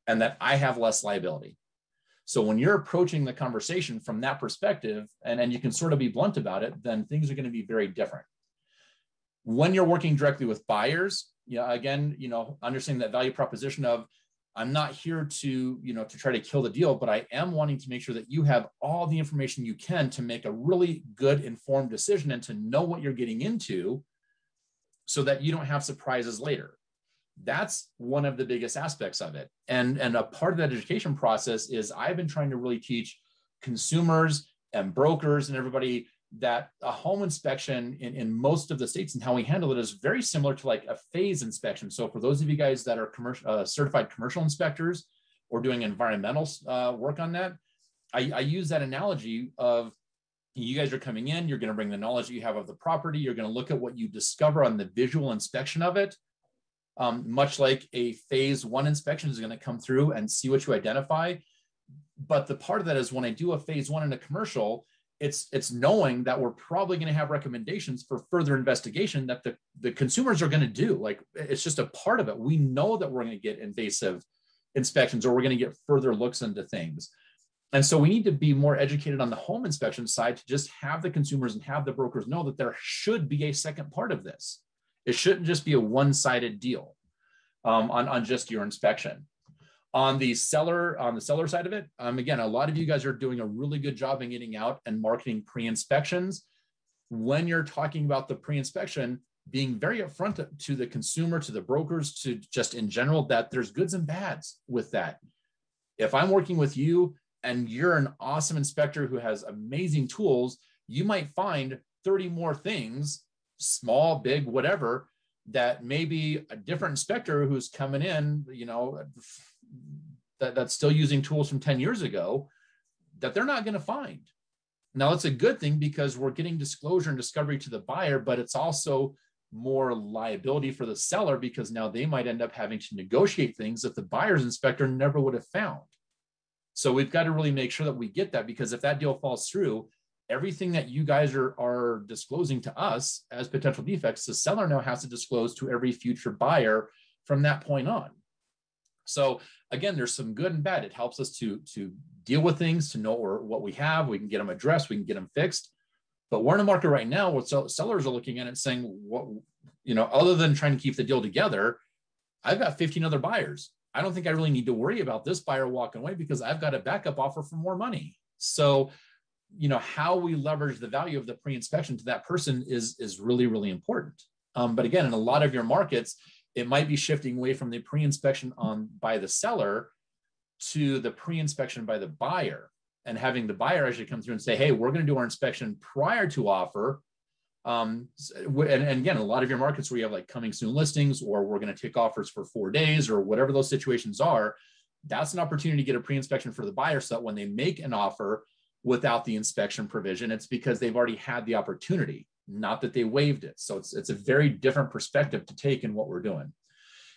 and that I have less liability. So when you're approaching the conversation from that perspective, and you can sort of be blunt about it, then things are going to be very different. When you're working directly with buyers, understanding that value proposition of I'm not here to try to kill the deal, but I am wanting to make sure that you have all the information you can to make a really good informed decision and to know what you're getting into so that you don't have surprises later. That's one of the biggest aspects of it. And a part of that education process is I've been trying to really teach consumers and brokers and everybody that a home inspection in most of the states and how we handle it is very similar to like a phase inspection. So for those of you guys that are commercial, certified commercial inspectors or doing environmental work on that, I use that analogy of you guys are coming in, you're going to bring the knowledge that you have of the property, you're going to look at what you discover on the visual inspection of it, much like a phase one inspection is going to come through and see what you identify. But the part of that is when I do a phase one in a commercial, it's knowing that we're probably going to have recommendations for further investigation that the consumers are going to do. Like, it's just a part of it. We know that we're going to get invasive inspections or we're going to get further looks into things. And so we need to be more educated on the home inspection side to just have the consumers and have the brokers know that there should be a second part of this. It shouldn't just be a one-sided deal on just your inspection. On the seller side of it, again, a lot of you guys are doing a really good job in getting out and marketing pre-inspections. When you're talking about the pre-inspection, being very upfront to the consumer, to the brokers, to just in general, that there's goods and bads with that. If I'm working with you and you're an awesome inspector who has amazing tools, you might find 30 more things, small, big, whatever, that maybe a different inspector who's coming in, you know, that's still using tools from 10 years ago that they're not going to find. Now, it's a good thing because we're getting disclosure and discovery to the buyer, but it's also more liability for the seller because now they might end up having to negotiate things that the buyer's inspector never would have found. So we've got to really make sure that we get that, because if that deal falls through, everything that you guys are disclosing to us as potential defects, the seller now has to disclose to every future buyer from that point on. So again, there's some good and bad. It helps us to deal with things, to know what we have. We can get them addressed. We can get them fixed. But we're in a market right now where sellers are looking at it and saying, "What, you know, other than trying to keep the deal together, I've got 15 other buyers. I don't think I really need to worry about this buyer walking away because I've got a backup offer for more money." So, you know, how we leverage the value of the pre-inspection to that person is really, really important. But again, in a lot of your markets, it might be shifting away from the pre-inspection by the seller to the pre-inspection by the buyer, and having the buyer actually come through and say, "Hey, we're going to do our inspection prior to offer." And again, a lot of your markets where you have like coming soon listings, or we're going to take offers for 4 days, or whatever those situations are, that's an opportunity to get a pre-inspection for the buyer, so that when they make an offer without the inspection provision, it's because they've already had the opportunity, not that they waived it. So it's a very different perspective to take in what we're doing.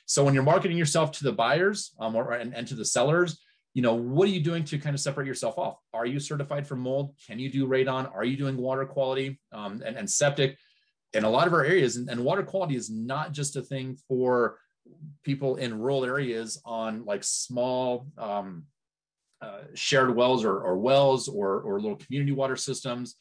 So when you're marketing yourself to the buyers and to the sellers, you know, what are you doing to kind of separate yourself off? Are you certified for mold? Can you do radon? Are you doing water quality and septic? In a lot of our areas, and water quality is not just a thing for people in rural areas on like small shared wells or wells or little community water systems.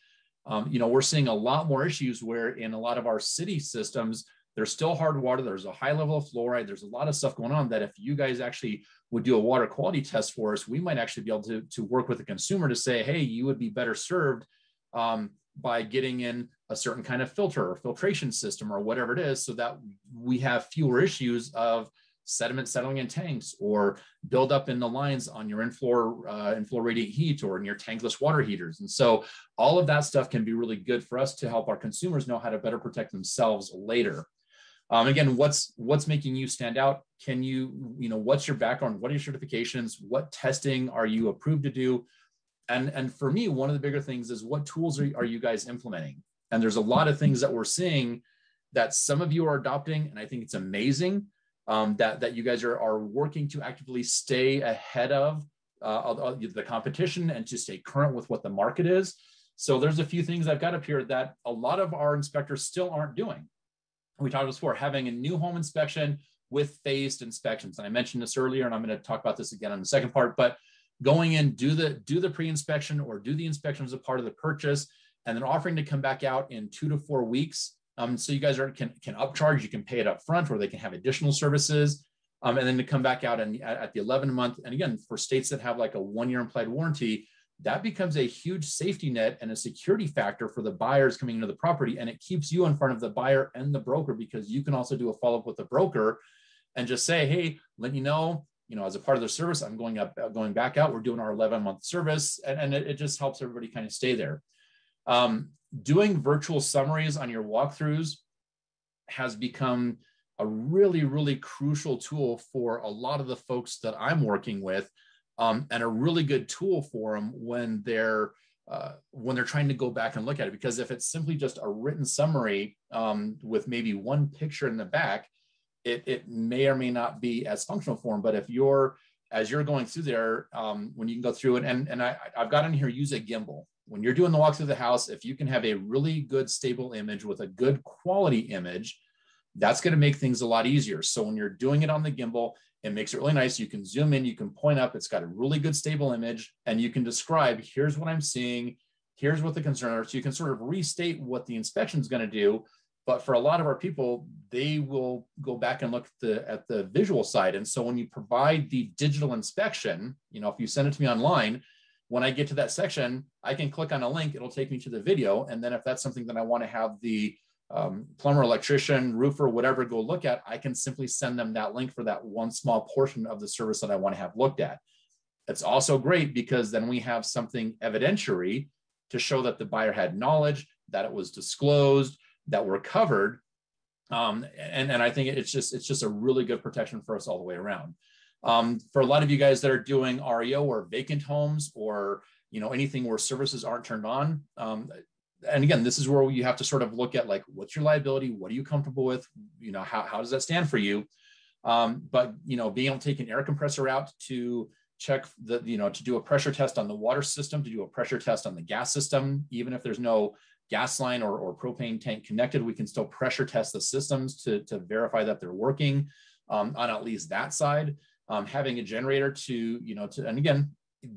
You know, we're seeing a lot more issues where in a lot of our city systems, there's still hard water, there's a high level of fluoride, there's a lot of stuff going on that if you guys actually would do a water quality test for us, we might actually be able to work with the consumer to say, "Hey, you would be better served by getting in a certain kind of filter or filtration system or whatever it is," so that we have fewer issues of sediment settling in tanks or build up in the lines on your in-floor radiant heat or in your tankless water heaters. And so all of that stuff can be really good for us to help our consumers know how to better protect themselves later. Again, what's making you stand out? Can you, you know, what's your background? What are your certifications? What testing are you approved to do? And for me, one of the bigger things is what tools are you guys implementing? And there's a lot of things that we're seeing that some of you are adopting, and I think it's amazing. That you guys are working to actively stay ahead of the competition and to stay current with what the market is. So there's a few things I've got up here that a lot of our inspectors still aren't doing. We talked about this before, having a new home inspection with phased inspections. And I mentioned this earlier, and I'm going to talk about this again on the second part, but going in, do the pre-inspection or do the inspection as a part of the purchase, and then offering to come back out in 2 to 4 weeks. So you guys can upcharge, you can pay it up front, or they can have additional services, and then to come back out at the 11th month. And again, for states that have like a 1-year implied warranty, that becomes a huge safety net and a security factor for the buyers coming into the property. And it keeps you in front of the buyer and the broker, because you can also do a follow-up with the broker and just say, "Hey, let you know, as a part of the service, I'm going back out, we're doing our 11-month service." And it just helps everybody kind of stay there. Doing virtual summaries on your walkthroughs has become a really, really crucial tool for a lot of the folks that I'm working with, and a really good tool for them when they're trying to go back and look at it. Because if it's simply just a written summary with maybe one picture in the back, it may or may not be as functional for them. But if as you're going through there, when you can go through it, and I've got in here, use a gimbal. When you're doing the walkthrough of the house, if you can have a really good stable image with a good quality image, that's going to make things a lot easier. So when you're doing it on the gimbal, it makes it really nice. You can zoom in, you can point up, it's got a really good stable image, and you can describe, here's what I'm seeing, here's what the concerns are. So you can sort of restate what the inspection is going to do, But for a lot of our people, they will go back and look at the visual side. And so when you provide the digital inspection, you know, if you send it to me online, when I get to that section, I can click on a link, it'll take me to the video. And then if that's something that I want to have the plumber, electrician, roofer, whatever, go look at, I can simply send them that link for that one small portion of the service that I want to have looked at. It's also great because then we have something evidentiary to show that the buyer had knowledge, that it was disclosed, that we're covered. And I think it's just a really good protection for us all the way around. For a lot of you guys that are doing REO or vacant homes or, you know, anything where services aren't turned on. And again, this is where you have to sort of look at like, what's your liability? What are you comfortable with? You know, how does that stand for you? But, you know, being able to take an air compressor out to check the, you know, to do a pressure test on the water system, to do a pressure test on the gas system, even if there's no gas line or propane tank connected, we can still pressure test the systems to verify that they're working on at least that side. Having a generator to, you know, to, and again,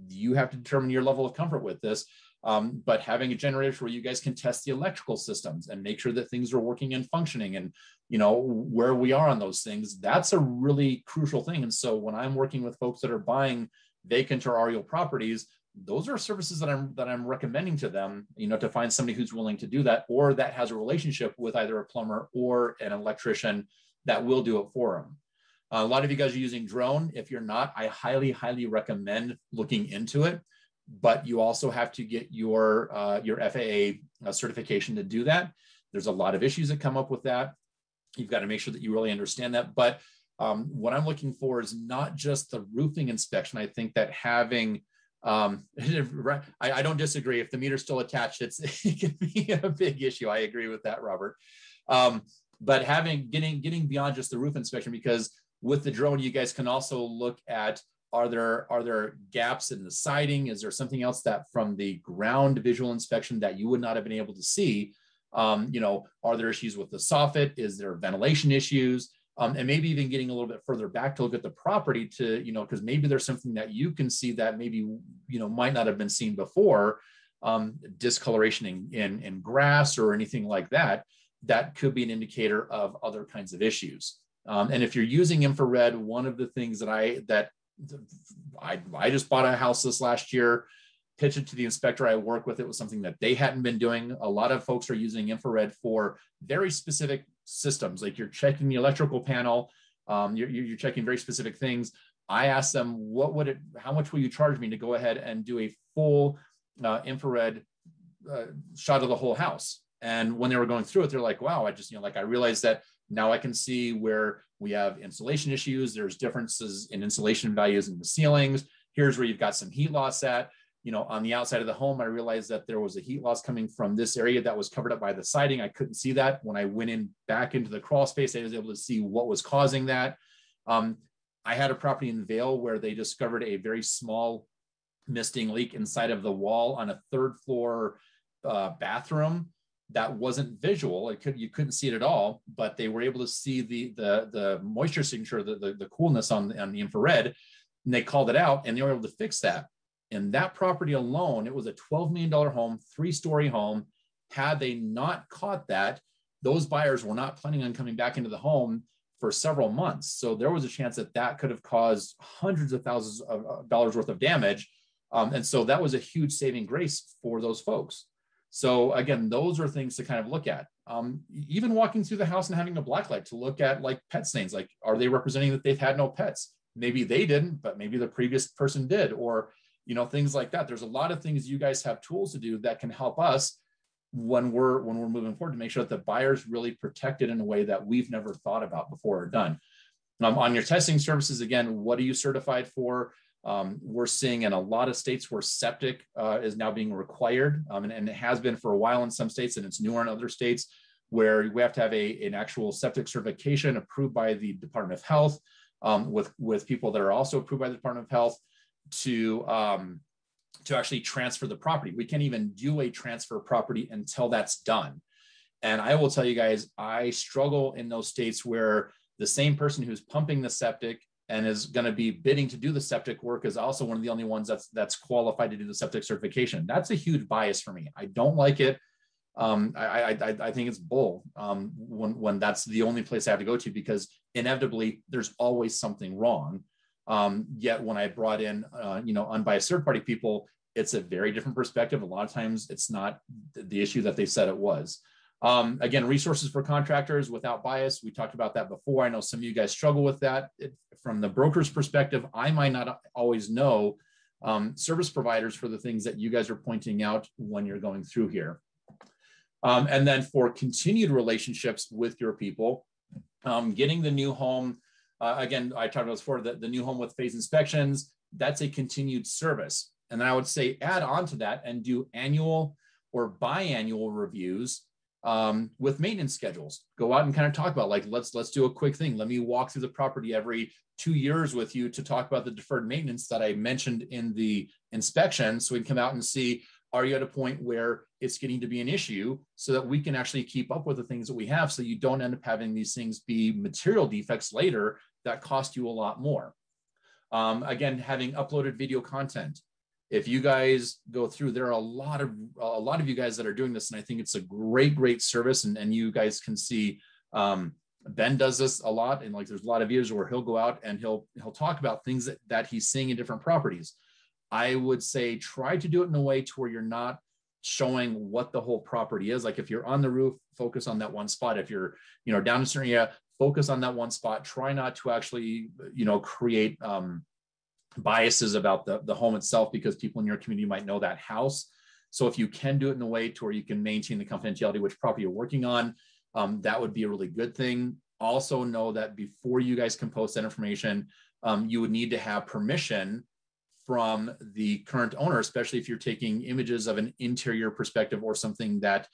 you have to determine your level of comfort with this, but having a generator where you guys can test the electrical systems and make sure that things are working and functioning and, you know, where we are on those things, that's a really crucial thing. And so when I'm working with folks that are buying vacant or REO properties, those are services that I'm recommending to them, you know, to find somebody who's willing to do that, or that has a relationship with either a plumber or an electrician that will do it for them. A lot of you guys are using drone. If you're not, I highly, highly recommend looking into it, but you also have to get your FAA certification to do that. There's a lot of issues that come up with that. You've got to make sure that you really understand that. But what I'm looking for is not just the roofing inspection. I think that having I don't disagree. If the meter's still attached, it can be a big issue. I agree with that, Robert. But getting beyond just the roof inspection, because with the drone, you guys can also look at are there gaps in the siding? Is there something else that from the ground visual inspection that you would not have been able to see? You know, are there issues with the soffit? Is there ventilation issues? And maybe even getting a little bit further back to look at the property to, you know, because maybe there's something that you can see that maybe, you know, might not have been seen before, discoloration in grass or anything like that, that could be an indicator of other kinds of issues. And if you're using infrared, one of the things that I just bought a house this last year, pitched it to the inspector I work with. It was something that they hadn't been doing. A lot of folks are using infrared for very specific systems, like you're checking the electrical panel, you're checking very specific things. I asked them, how much will you charge me to go ahead and do a full infrared shot of the whole house? And when they were going through it, they're like, wow, I just, you know, like I realized that now I can see where we have insulation issues. There's differences in insulation values in the ceilings. Here's where you've got some heat loss at. You know, on the outside of the home, I realized that there was a heat loss coming from this area that was covered up by the siding. I couldn't see that. When I went in back into the crawl space, I was able to see what was causing that. I had a property in Vail where they discovered a very small misting leak inside of the wall on a third floor bathroom that wasn't visual. You couldn't see it at all, but they were able to see the moisture signature, the coolness on the infrared, and they called it out and they were able to fix that. And that property alone, it was a $12 million home, 3-story home. Had they not caught that, those buyers were not planning on coming back into the home for several months. So there was a chance that that could have caused hundreds of thousands of dollars worth of damage. And so that was a huge saving grace for those folks. So again, those are things to kind of look at. Even walking through the house and having a black light to look at like pet stains, like are they representing that they've had no pets? Maybe they didn't, but maybe the previous person did, or you know, things like that. There's a lot of things you guys have tools to do that can help us when we're moving forward to make sure that the buyer's really protected in a way that we've never thought about before or done. On your testing services, again, what are you certified for? We're seeing in a lot of states where septic is now being required, and it has been for a while in some states, and it's newer in other states, where we have to have an actual septic certification approved by the Department of Health with people that are also approved by the Department of Health to actually transfer the property. We can't even do a transfer of property until that's done. And I will tell you guys, I struggle in those states where the same person who's pumping the septic and is going to be bidding to do the septic work is also one of the only ones that's qualified to do the septic certification. That's a huge bias for me. I don't like it. I think it's bull when that's the only place I have to go to, because inevitably there's always something wrong. Yet when I brought in, unbiased third party people, it's a very different perspective. A lot of times it's not the issue that they said it was. Again, resources for contractors without bias. We talked about that before. I know some of you guys struggle with that. From the broker's perspective, I might not always know service providers for the things that you guys are pointing out when you're going through here. And then for continued relationships with your people, getting the new home, again, I talked about this before, the new home with phase inspections, that's a continued service. And I would say add on to that and do annual or biannual reviews with maintenance schedules. Go out and kind of talk about, like, let's do a quick thing. Let me walk through the property every 2 years with you to talk about the deferred maintenance that I mentioned in the inspection. So we can come out and see, are you at a point where it's getting to be an issue, so that we can actually keep up with the things that we have, so you don't end up having these things be material defects later that cost you a lot more. Again, having uploaded video content. If you guys go through, there are a lot of you guys that are doing this, and I think it's a great service. And you guys can see, Ben does this a lot, and like there's a lot of years where he'll go out and he'll talk about things that he's seeing in different properties. I would say try to do it in a way to where you're not showing what the whole property is. Like if you're on the roof, focus on that one spot. If you're down in the area, focus on that one spot. Try not to actually create biases about the home itself, because people in your community might know that house. So if you can do it in a way to where you can maintain the confidentiality which property you're working on, that would be a really good thing. Also know that before you guys can post that information, you would need to have permission from the current owner, especially if you're taking images of an interior perspective or something that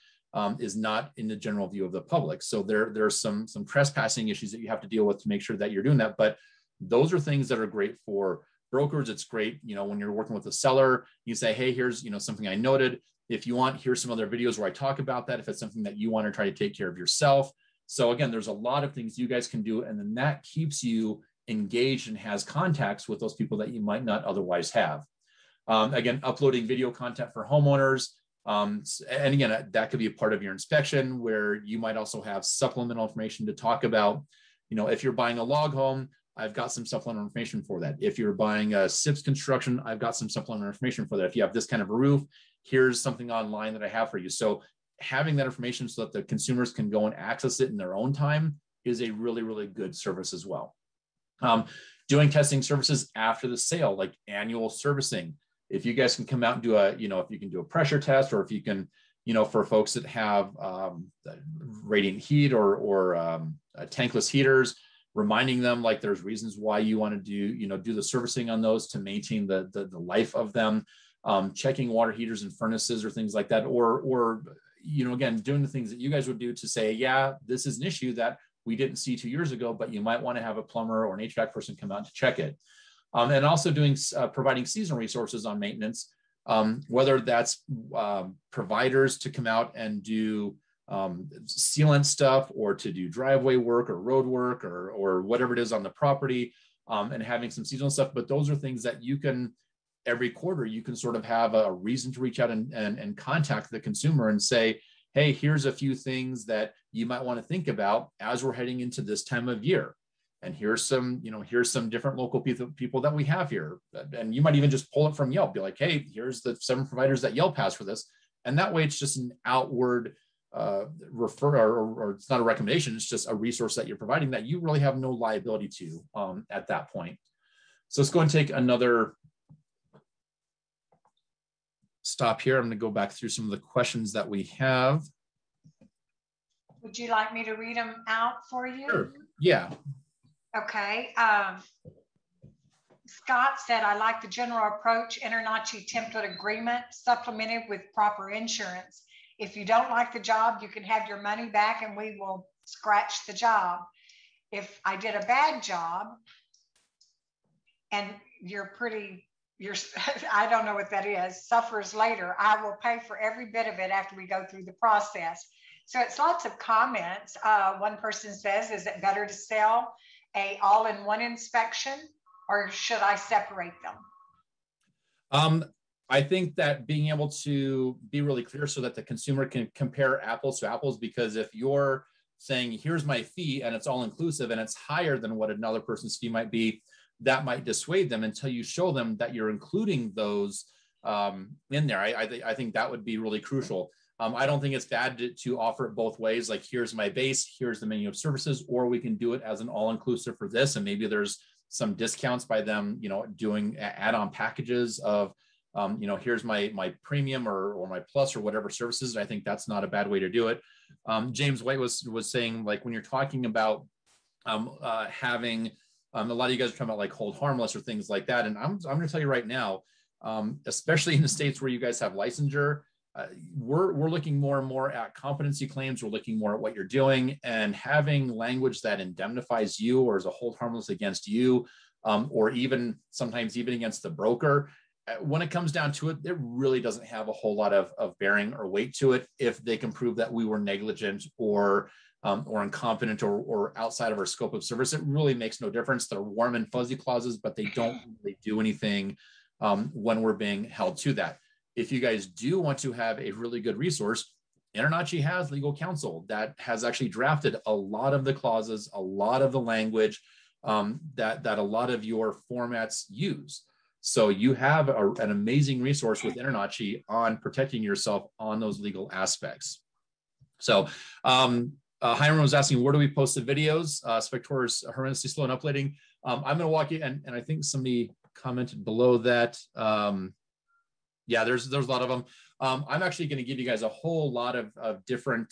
is not in the general view of the public. So there's some trespassing issues that you have to deal with to make sure that you're doing that. But those are things that are great for brokers. It's great, when you're working with a seller, you say, hey, here's, something I noted. If you want, here's some other videos where I talk about that, if it's something that you want to try to take care of yourself. So again, there's a lot of things you guys can do. And then that keeps you engaged and has contacts with those people that you might not otherwise have. Again, uploading video content for homeowners. And again, that could be a part of your inspection, where you might also have supplemental information to talk about, if you're buying a log home, I've got some supplemental information for that. If you're buying a SIPS construction, I've got some supplemental information for that. If you have this kind of a roof, here's something online that I have for you. So having that information so that the consumers can go and access it in their own time is a really good service as well. Doing testing services after the sale, like annual servicing. If you guys can come out and do a, if you can do a pressure test, or if you can, for folks that have radiant heat or tankless heaters, reminding them like there's reasons why you want to do, do the servicing on those to maintain the life of them, checking water heaters and furnaces or things like that, or again, doing the things that you guys would do to say, yeah, this is an issue that we didn't see 2 years ago, but you might want to have a plumber or an HVAC person come out to check it. And also doing, providing seasonal resources on maintenance, whether that's providers to come out and do sealant stuff, or to do driveway work or road work or whatever it is on the property, and having some seasonal stuff. But those are things that you can, every quarter, you can sort of have a reason to reach out and contact the consumer and say, hey, here's a few things that you might want to think about as we're heading into this time of year. And here's some, here's some different local people that we have here. And you might even just pull it from Yelp, be like, hey, here's the 7 providers that Yelp has for this. And that way it's just an outward refer, or it's not a recommendation, it's just a resource that you're providing that you really have no liability to at that point. So let's go and take another stop here. I'm going to go back through some of the questions that we have. Would you like me to read them out for you? Sure. Yeah. Okay. Scott said, I like the general approach, InterNACHI template agreement supplemented with proper insurance. If you don't like the job, you can have your money back and we will scratch the job. If I did a bad job, and I don't know what that is, suffers later, I will pay for every bit of it after we go through the process. So it's lots of comments. One person says, is it better to sell an all-in-one inspection, or should I separate them? I think that being able to be really clear so that the consumer can compare apples to apples, because if you're saying, here's my fee and it's all inclusive and it's higher than what another person's fee might be, that might dissuade them until you show them that you're including those in there. I think that would be really crucial. I don't think it's bad to offer it both ways. Like, here's my base, here's the menu of services, or we can do it as an all-inclusive for this. And maybe there's some discounts by them, you know, doing add-on packages of, you know, here's my premium or my plus or whatever services. And I think that's not a bad way to do it. James White was saying, like, when you're talking about having, a lot of you guys are talking about like hold harmless or things like that. And I'm gonna tell you right now, especially in the states where you guys have licensure, we're looking more and more at competency claims. We're looking more at what you're doing, and having language that indemnifies you or is a hold harmless against you, or even sometimes even against the broker. When it comes down to it, it really doesn't have a whole lot of bearing or weight to it if they can prove that we were negligent or incompetent or outside of our scope of service. It really makes no difference. They're warm and fuzzy clauses, but they don't really do anything when we're being held to that. If you guys do want to have a really good resource, InterNACHI has legal counsel that has actually drafted a lot of the clauses, a lot of the language that a lot of your formats use. So you have an amazing resource with InterNACHI on protecting yourself on those legal aspects. So Hiram was asking, where do we post the videos? Spector's horrendously slow in uploading. I'm gonna walk you, and I think somebody commented below that. Yeah, there's a lot of them. I'm actually going to give you guys a whole lot of different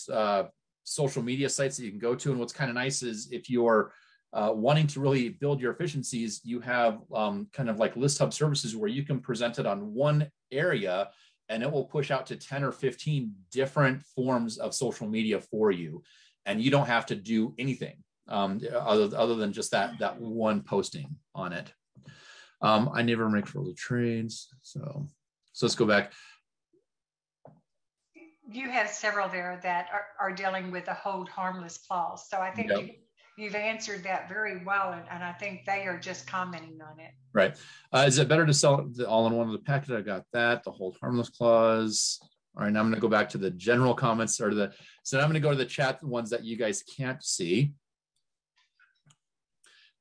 social media sites that you can go to. And what's kind of nice is if you're wanting to really build your efficiencies, you have kind of like list hub services where you can present it on one area and it will push out to 10 or 15 different forms of social media for you. And you don't have to do anything other than just that one posting on it. I never make further trades, so... So let's go back. You have several there that are dealing with a hold harmless clause. So I think yep. you've answered that very well. And I think they are just commenting on it. Right. Is it better to sell the all in one of the package? I got that, the hold harmless clause. All right, now I'm going to go back to the general comments or so now I'm going to go to the chat ones that you guys can't see.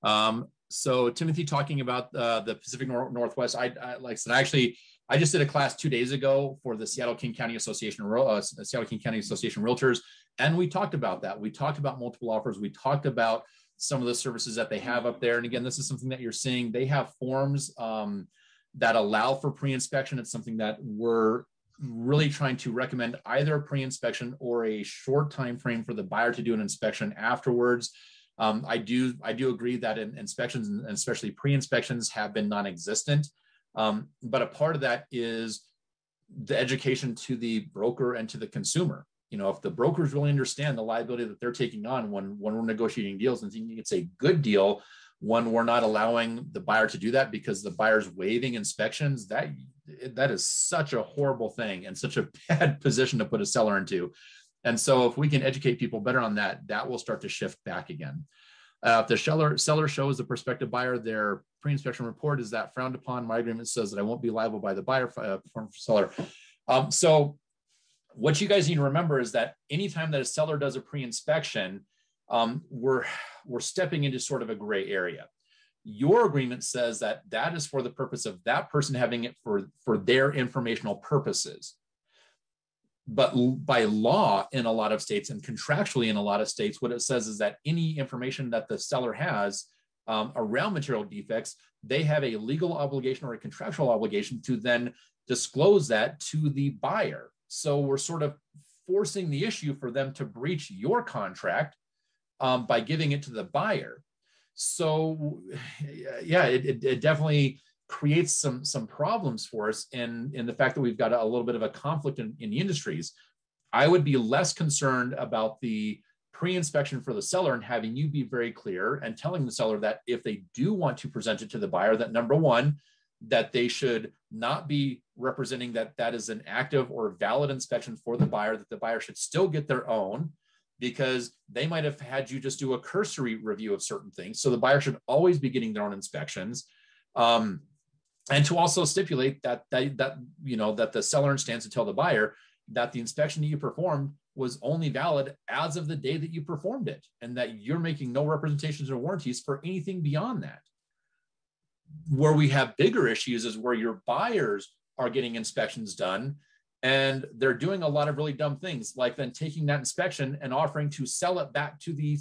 So Timothy talking about the Pacific Northwest, like I said, I just did a class 2 days ago for the Seattle King County Association Realtors, and we talked about that. We talked about multiple offers. We talked about some of the services that they have up there. And again, this is something that you're seeing. They have forms that allow for pre-inspection. It's something that we're really trying to recommend, either pre-inspection or a short time frame for the buyer to do an inspection afterwards. I do agree that inspections, and especially pre-inspections, have been non-existent. But a part of that is the education to the broker and to the consumer. You know, if the brokers really understand the liability that they're taking on when we're negotiating deals and thinking it's a good deal, when we're not allowing the buyer to do that because the buyer's waiving inspections, that is such a horrible thing and such a bad position to put a seller into. And so if we can educate people better on that, that will start to shift back again. If the seller shows the prospective buyer their pre-inspection report, is that frowned upon? My agreement says that I won't be liable by the buyer for seller. So what you guys need to remember is that anytime that a seller does a pre-inspection, we're stepping into sort of a gray area. Your agreement says that that is for the purpose of that person having it for their informational purposes. But by law in a lot of states and contractually in a lot of states, what it says is that any information that the seller has around material defects, they have a legal obligation or a contractual obligation to then disclose that to the buyer. So we're sort of forcing the issue for them to breach your contract by giving it to the buyer. So yeah, it definitely creates some problems for us in the fact that we've got a little bit of a conflict in the industries. I would be less concerned about the pre-inspection for the seller and having you be very clear and telling the seller that if they do want to present it to the buyer, that number one, that they should not be representing that that is an active or valid inspection for the buyer, that the buyer should still get their own, because they might have had you just do a cursory review of certain things. So the buyer should always be getting their own inspections. and to also stipulate that the seller stands to tell the buyer that the inspection that you performed was only valid as of the day that you performed it, and that you're making no representations or warranties for anything beyond that. Where we have bigger issues is where your buyers are getting inspections done, and they're doing a lot of really dumb things, like then taking that inspection and offering to sell it back to the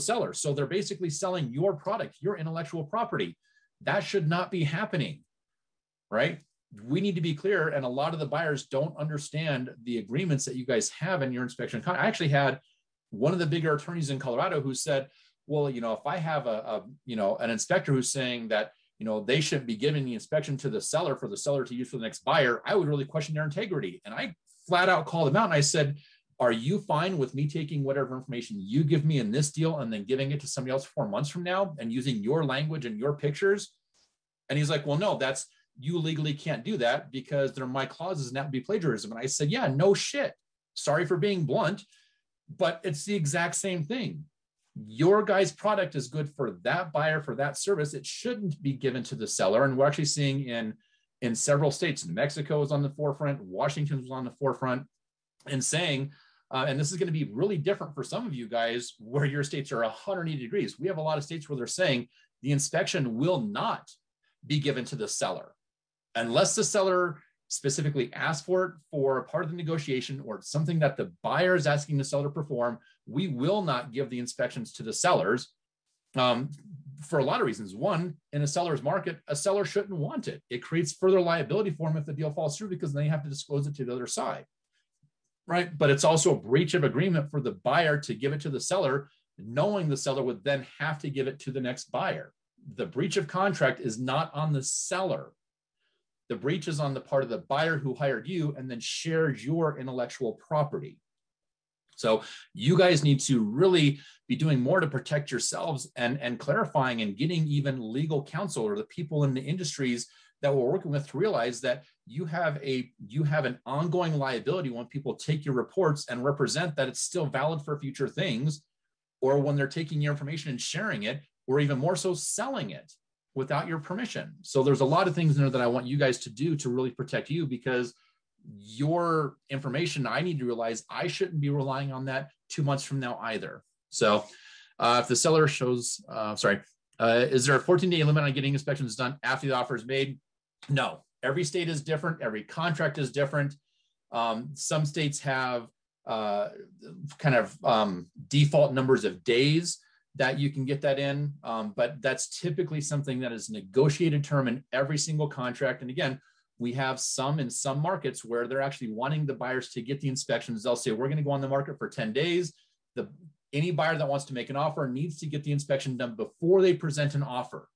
seller. So they're basically selling your product, your intellectual property. That should not be happening, right? We need to be clear, and a lot of the buyers don't understand the agreements that you guys have in your inspection. I actually had one of the bigger attorneys in Colorado who said, well, if I have an inspector who's saying that, they shouldn't be giving the inspection to the seller for the seller to use for the next buyer, I would really question their integrity. And I flat out called them out and I said, are you fine with me taking whatever information you give me in this deal and then giving it to somebody else 4 months from now and using your language and your pictures? And he's like, well, no, you legally can't do that because they're my clauses and that would be plagiarism. And I said, yeah, no shit. Sorry for being blunt, but it's the exact same thing. Your guy's product is good for that buyer, for that service. It shouldn't be given to the seller. And we're actually seeing in several states, New Mexico is on the forefront, Washington was on the forefront, and saying, and this is going to be really different for some of you guys where your states are 180 degrees. We have a lot of states where they're saying the inspection will not be given to the seller unless the seller specifically asked for it for a part of the negotiation or something that the buyer is asking the seller to perform. We will not give the inspections to the sellers for a lot of reasons. One, in a seller's market, a seller shouldn't want it. It creates further liability for them if the deal falls through because they have to disclose it to the other side, right? But it's also a breach of agreement for the buyer to give it to the seller, knowing the seller would then have to give it to the next buyer. The breach of contract is not on the seller. The breach is on the part of the buyer who hired you and then shares your intellectual property. So you guys need to really be doing more to protect yourselves and clarifying and getting even legal counsel or the people in the industries that we're working with to realize that you have an ongoing liability when people take your reports and represent that it's still valid for future things, or when they're taking your information and sharing it, or even more so selling it without your permission. So there's a lot of things in there that I want you guys to do to really protect you, because your information, I need to realize I shouldn't be relying on that 2 months from now either. So if the seller shows, is there a 14-day limit on getting inspections done after the offer is made? No, every state is different. Every contract is different. Some states have default numbers of days that you can get that in, but that's typically something that is negotiated term in every single contract. And again, we have in some markets where they're actually wanting the buyers to get the inspections. They'll say, we're going to go on the market for 10 days. Any buyer that wants to make an offer needs to get the inspection done before they present an offer.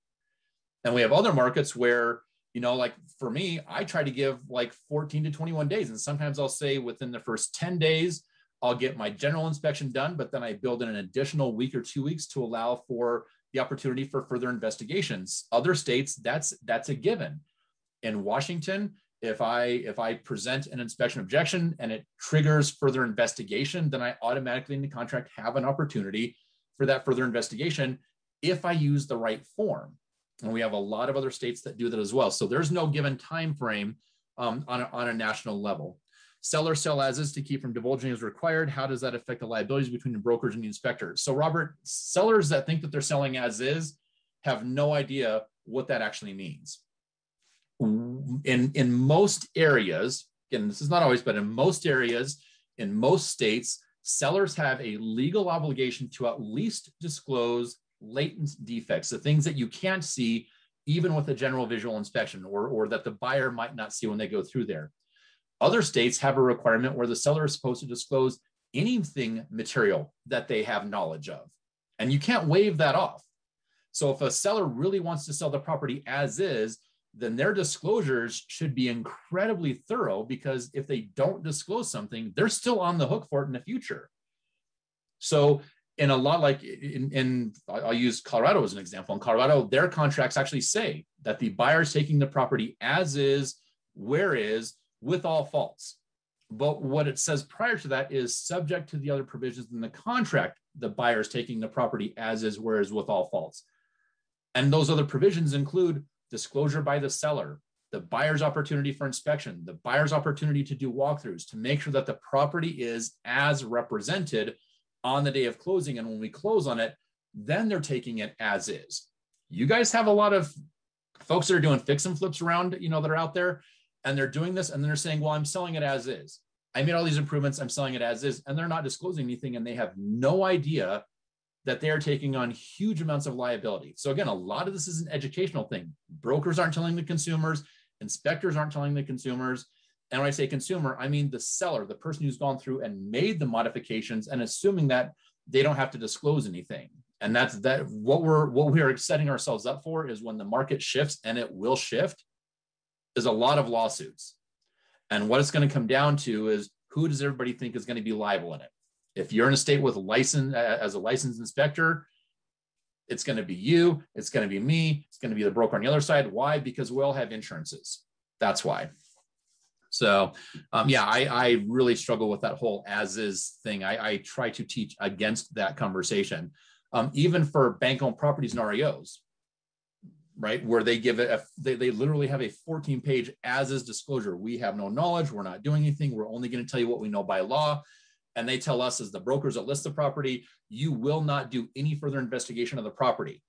And we have other markets where, like for me, I try to give like 14 to 21 days. And sometimes I'll say within the first 10 days, I'll get my general inspection done, but then I build in an additional week or 2 weeks to allow for the opportunity for further investigations. Other states, that's a given. In Washington, if I present an inspection objection and it triggers further investigation, then I automatically in the contract have an opportunity for that further investigation if I use the right form. And we have a lot of other states that do that as well. So there's no given time frame on a national level. Seller sell as is to keep from divulging as required. How does that affect the liabilities between the brokers and the inspectors? So Robert, sellers that think that they're selling as is have no idea what that actually means. In most areas, again, this is not always, but in most areas, in most states, sellers have a legal obligation to at least disclose latent defects, the things that you can't see even with a general visual inspection or that the buyer might not see when they go through there. Other states have a requirement where the seller is supposed to disclose anything material that they have knowledge of, and you can't waive that off. So if a seller really wants to sell the property as is, then their disclosures should be incredibly thorough, because if they don't disclose something, they're still on the hook for it in the future. So in a lot, like I'll use Colorado as an example. In Colorado, their contracts actually say that the buyer is taking the property as is, whereas with all faults. But what it says prior to that is subject to the other provisions in the contract, the buyer is taking the property as is, whereas with all faults. And those other provisions include disclosure by the seller, the buyer's opportunity for inspection, the buyer's opportunity to do walkthroughs to make sure that the property is as represented on the day of closing. And when we close on it, then they're taking it as is. You guys have a lot of folks that are doing fix and flips around, you know, that are out there, and they're doing this and then they're saying, well, I'm selling it as is. I made all these improvements, I'm selling it as is, and they're not disclosing anything, and they have no idea that they are taking on huge amounts of liability. So again, a lot of this is an educational thing. Brokers aren't telling the consumers, inspectors aren't telling the consumers. And when I say consumer, I mean the seller, the person who's gone through and made the modifications and assuming that they don't have to disclose anything. And that's that. What we are setting ourselves up for is when the market shifts, and it will shift, is a lot of lawsuits. And what it's going to come down to is, who does everybody think is going to be liable in it? If you're in a state with license, as a licensed inspector, it's going to be you, it's going to be me, it's going to be the broker on the other side. Why? Because we all have insurances. That's why. So yeah, I really struggle with that whole as is thing. I try to teach against that conversation, even for bank-owned properties and REOs, right? Where they give it, they literally have a 14-page as is disclosure. We have no knowledge, we're not doing anything, we're only going to tell you what we know by law. And they tell us, as the brokers that list the property, you will not do any further investigation of the property,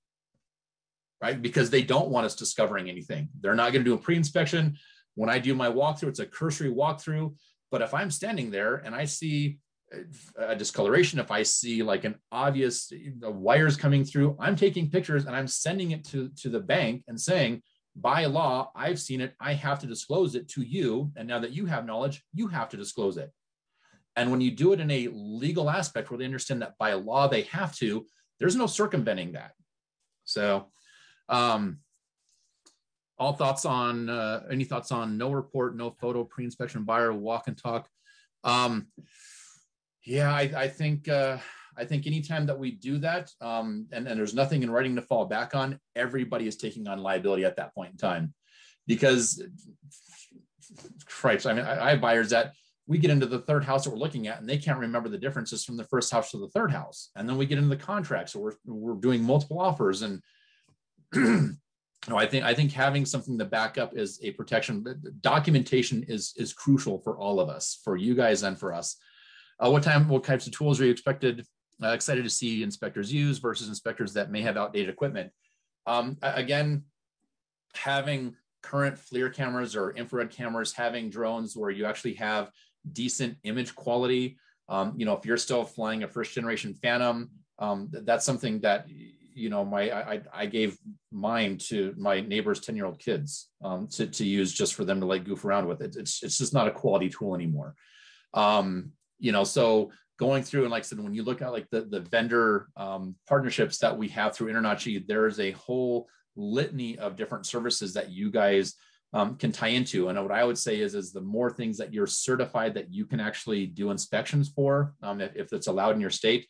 right? Because they don't want us discovering anything. They're not going to do a pre-inspection. When I do my walkthrough, it's a cursory walkthrough. But if I'm standing there and I see a discoloration, if I see like an obvious wires coming through, I'm taking pictures and I'm sending it to the bank and saying, by law, I've seen it. I have to disclose it to you. And now that you have knowledge, you have to disclose it. And when you do it in a legal aspect where they understand that by law they have to, there's no circumventing that. So all thoughts on, any thoughts on no report, no photo, pre-inspection buyer, walk and talk? Yeah, I think anytime that we do that, and there's nothing in writing to fall back on, everybody is taking on liability at that point in time. Because, Christ, I mean, I have buyers that, we get into the third house that we're looking at and they can't remember the differences from the first house to the third house. And then we get into the contract. So we're doing multiple offers. And no, I think having something to back up is a protection. Documentation is crucial for all of us, for you guys and for us. What types of tools are you excited to see inspectors use versus inspectors that may have outdated equipment? Again, having current FLIR cameras or infrared cameras, having drones where you actually have decent image quality. You know, if you're still flying a first generation Phantom, that's something that, you know, I gave mine to my neighbor's 10-year-old kids to use just for them to like goof around with it. It's just not a quality tool anymore. You know, so going through and like I said, when you look at like the vendor partnerships that we have through InterNACHI, there's a whole litany of different services that you guys can tie into. And what I would say is the more things that you're certified that you can actually do inspections for, if it's allowed in your state,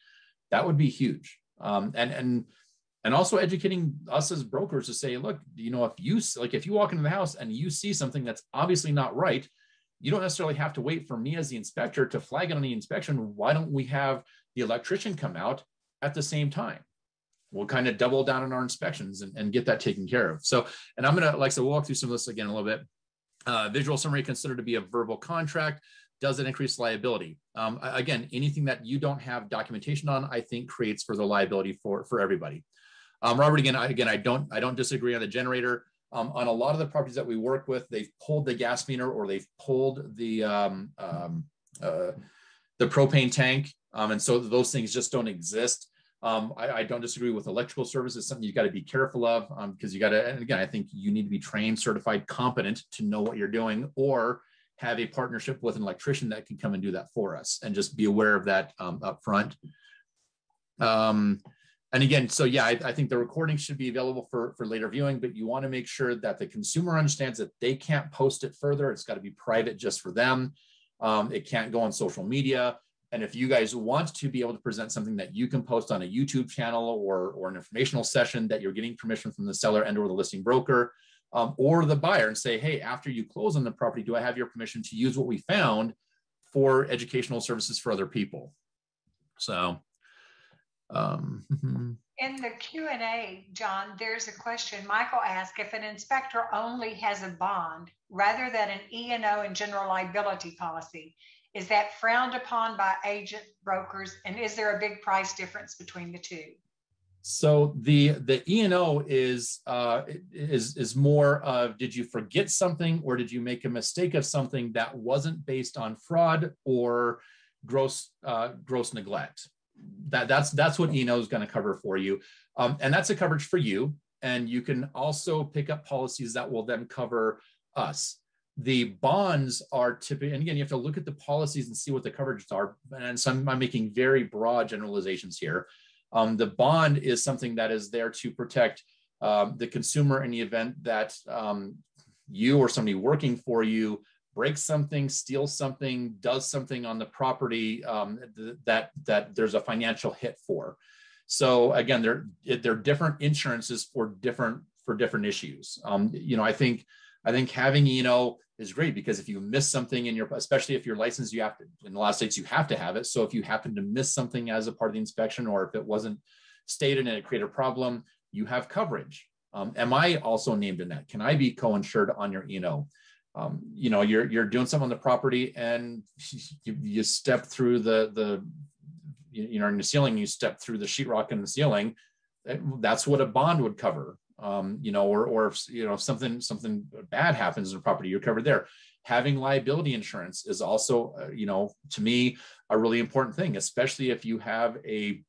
that would be huge. And also educating us as brokers to say, look, you know, if you walk into the house and you see something that's obviously not right, you don't necessarily have to wait for me as the inspector to flag it on the inspection. Why don't we have the electrician come out at the same time? We'll kind of double down on our inspections and get that taken care of. So, and I'm going to, like I said, we'll walk through some of this again a little bit. Visual summary considered to be a verbal contract. Does it increase liability? Again, anything that you don't have documentation on, I think creates further liability for everybody. Robert, again, I don't disagree on the generator. On a lot of the properties that we work with, they've pulled the gas meter or they've pulled the propane tank. And so those things just don't exist. I don't disagree with electrical services, something you've got to be careful of because you got to, and again, I think you need to be trained, certified, competent to know what you're doing, or have a partnership with an electrician that can come and do that for us, and just be aware of that up front. And again, so yeah, I think the recording should be available for later viewing, but you want to make sure that the consumer understands that they can't post it further. It's got to be private just for them. It can't go on social media. And if you guys want to be able to present something that you can post on a YouTube channel or an informational session that you're getting permission from the seller and or the listing broker or the buyer, and say, hey, after you close on the property, do I have your permission to use what we found for educational services for other people? So In the Q&A, John, there's a question. Michael asked, if an inspector only has a bond rather than an E&O and general liability policy, is that frowned upon by agent brokers, and is there a big price difference between the two? So the E&O is more of, did you forget something or did you make a mistake of something that wasn't based on fraud or gross neglect? That's what E&O is going to cover for you, and that's a coverage for you. And you can also pick up policies that will then cover us. The bonds are typically, and again, you have to look at the policies and see what the coverages are. And so I'm making very broad generalizations here. The bond is something that is there to protect the consumer in the event that you or somebody working for you breaks something, steals something, does something on the property that there's a financial hit for. So again, they're different insurances for different issues. You know, I think having E&O is great because if you miss something in your, especially if you're licensed, you have to, in a lot of states, you have to have it. So if you happen to miss something as a part of the inspection, or if it wasn't stated and it created a problem, you have coverage. Am I also named in that? Can I be co-insured on your E&O? You know, you're doing something on the property and you step through the you know, in the ceiling, you step through the sheetrock in the ceiling. That's what a bond would cover. You know, or if, you know, something bad happens in the property, you're covered there. Having liability insurance is also, you know, to me, a really important thing, especially if you have a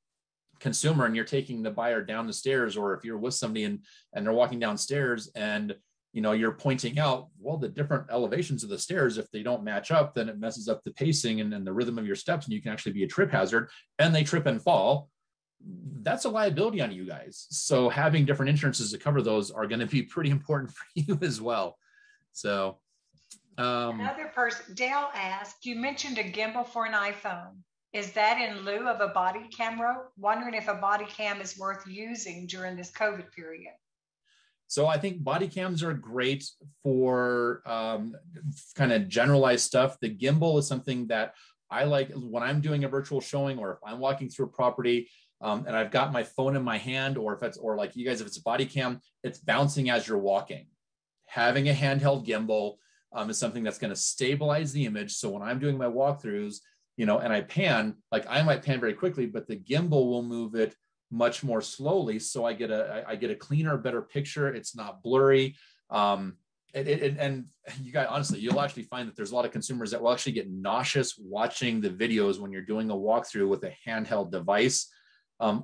consumer and you're taking the buyer down the stairs, or if you're with somebody and they're walking downstairs and, you know, you're pointing out, well, the different elevations of the stairs, if they don't match up, then it messes up the pacing and the rhythm of your steps, and you can actually be a trip hazard, and they trip and fall. That's a liability on you guys. So having different insurances to cover those are going to be pretty important for you as well. So another person, Dale asked, you mentioned a gimbal for an iPhone. Is that in lieu of a body camera? Wondering if a body cam is worth using during this COVID period. So I think body cams are great for kind of generalized stuff. The gimbal is something that I like when I'm doing a virtual showing, or if I'm walking through a property and I've got my phone in my hand, or if it's, or like you guys, if it's a body cam, it's bouncing as you're walking. Having a handheld gimbal is something that's going to stabilize the image. So when I'm doing my walkthroughs, you know, and I pan, like I might pan very quickly, but the gimbal will move it much more slowly. So I get a cleaner, better picture. It's not blurry. And you guys, honestly, you'll actually find that there's a lot of consumers that will actually get nauseous watching the videos when you're doing a walkthrough with a handheld device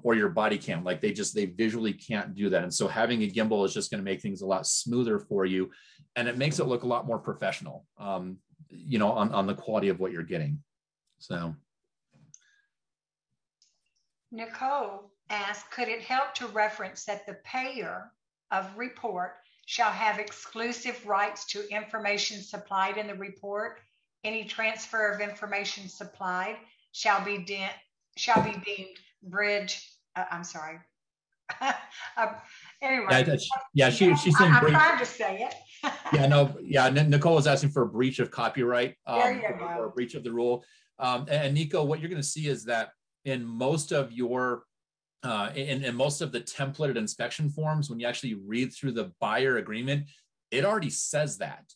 or your body cam. Like they visually can't do that. And so having a gimbal is just going to make things a lot smoother for you. And it makes it look a lot more professional, you know, on the quality of what you're getting. So. Nicole asked, could it help to reference that the payer of report shall have exclusive rights to information supplied in the report? Any transfer of information supplied shall be deemed bridge. I'm sorry. Anyway. Yeah, she's saying I'm trying to say it. Yeah, no. Yeah, Nicole is asking for a breach of copyright or a breach of the rule. And Nico, what you're going to see is that in most of your in most of the templated inspection forms, when you actually read through the buyer agreement, it already says that.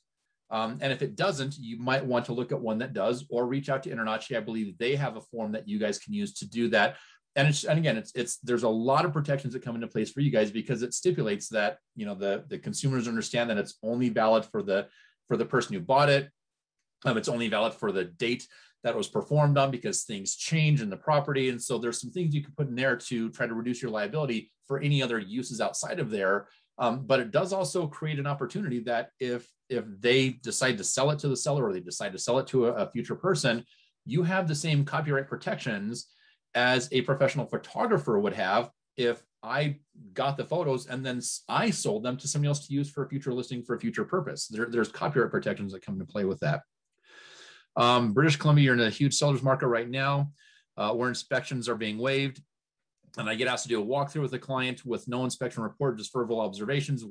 And if it doesn't, you might want to look at one that does, or reach out to InterNACHI. I believe they have a form that you guys can use to do that. And again, there's a lot of protections that come into place for you guys because it stipulates that, you know, the consumers understand that it's only valid for the person who bought it. It's only valid for the date that was performed on, because things change in the property. And so there's some things you can put in there to try to reduce your liability for any other uses outside of there. But it does also create an opportunity that if they decide to sell it to the seller, or they decide to sell it to a future person, you have the same copyright protections as a professional photographer would have if I got the photos and then I sold them to somebody else to use for a future listing for a future purpose. There's copyright protections that come into play with that. British Columbia, you're in a huge seller's market right now where inspections are being waived. And I get asked to do a walkthrough with a client with no inspection report, just verbal observations.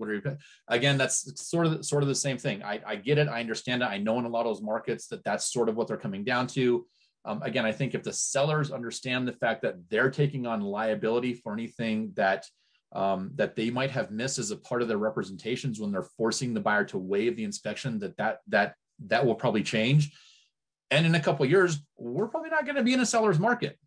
Again, that's sort of the same thing. I get it. I understand it. I know in a lot of those markets that's sort of what they're coming down to. Again, I think if the sellers understand the fact that they're taking on liability for anything that that they might have missed as a part of their representations when they're forcing the buyer to waive the inspection, that will probably change. And in a couple of years, we're probably not going to be in a seller's market,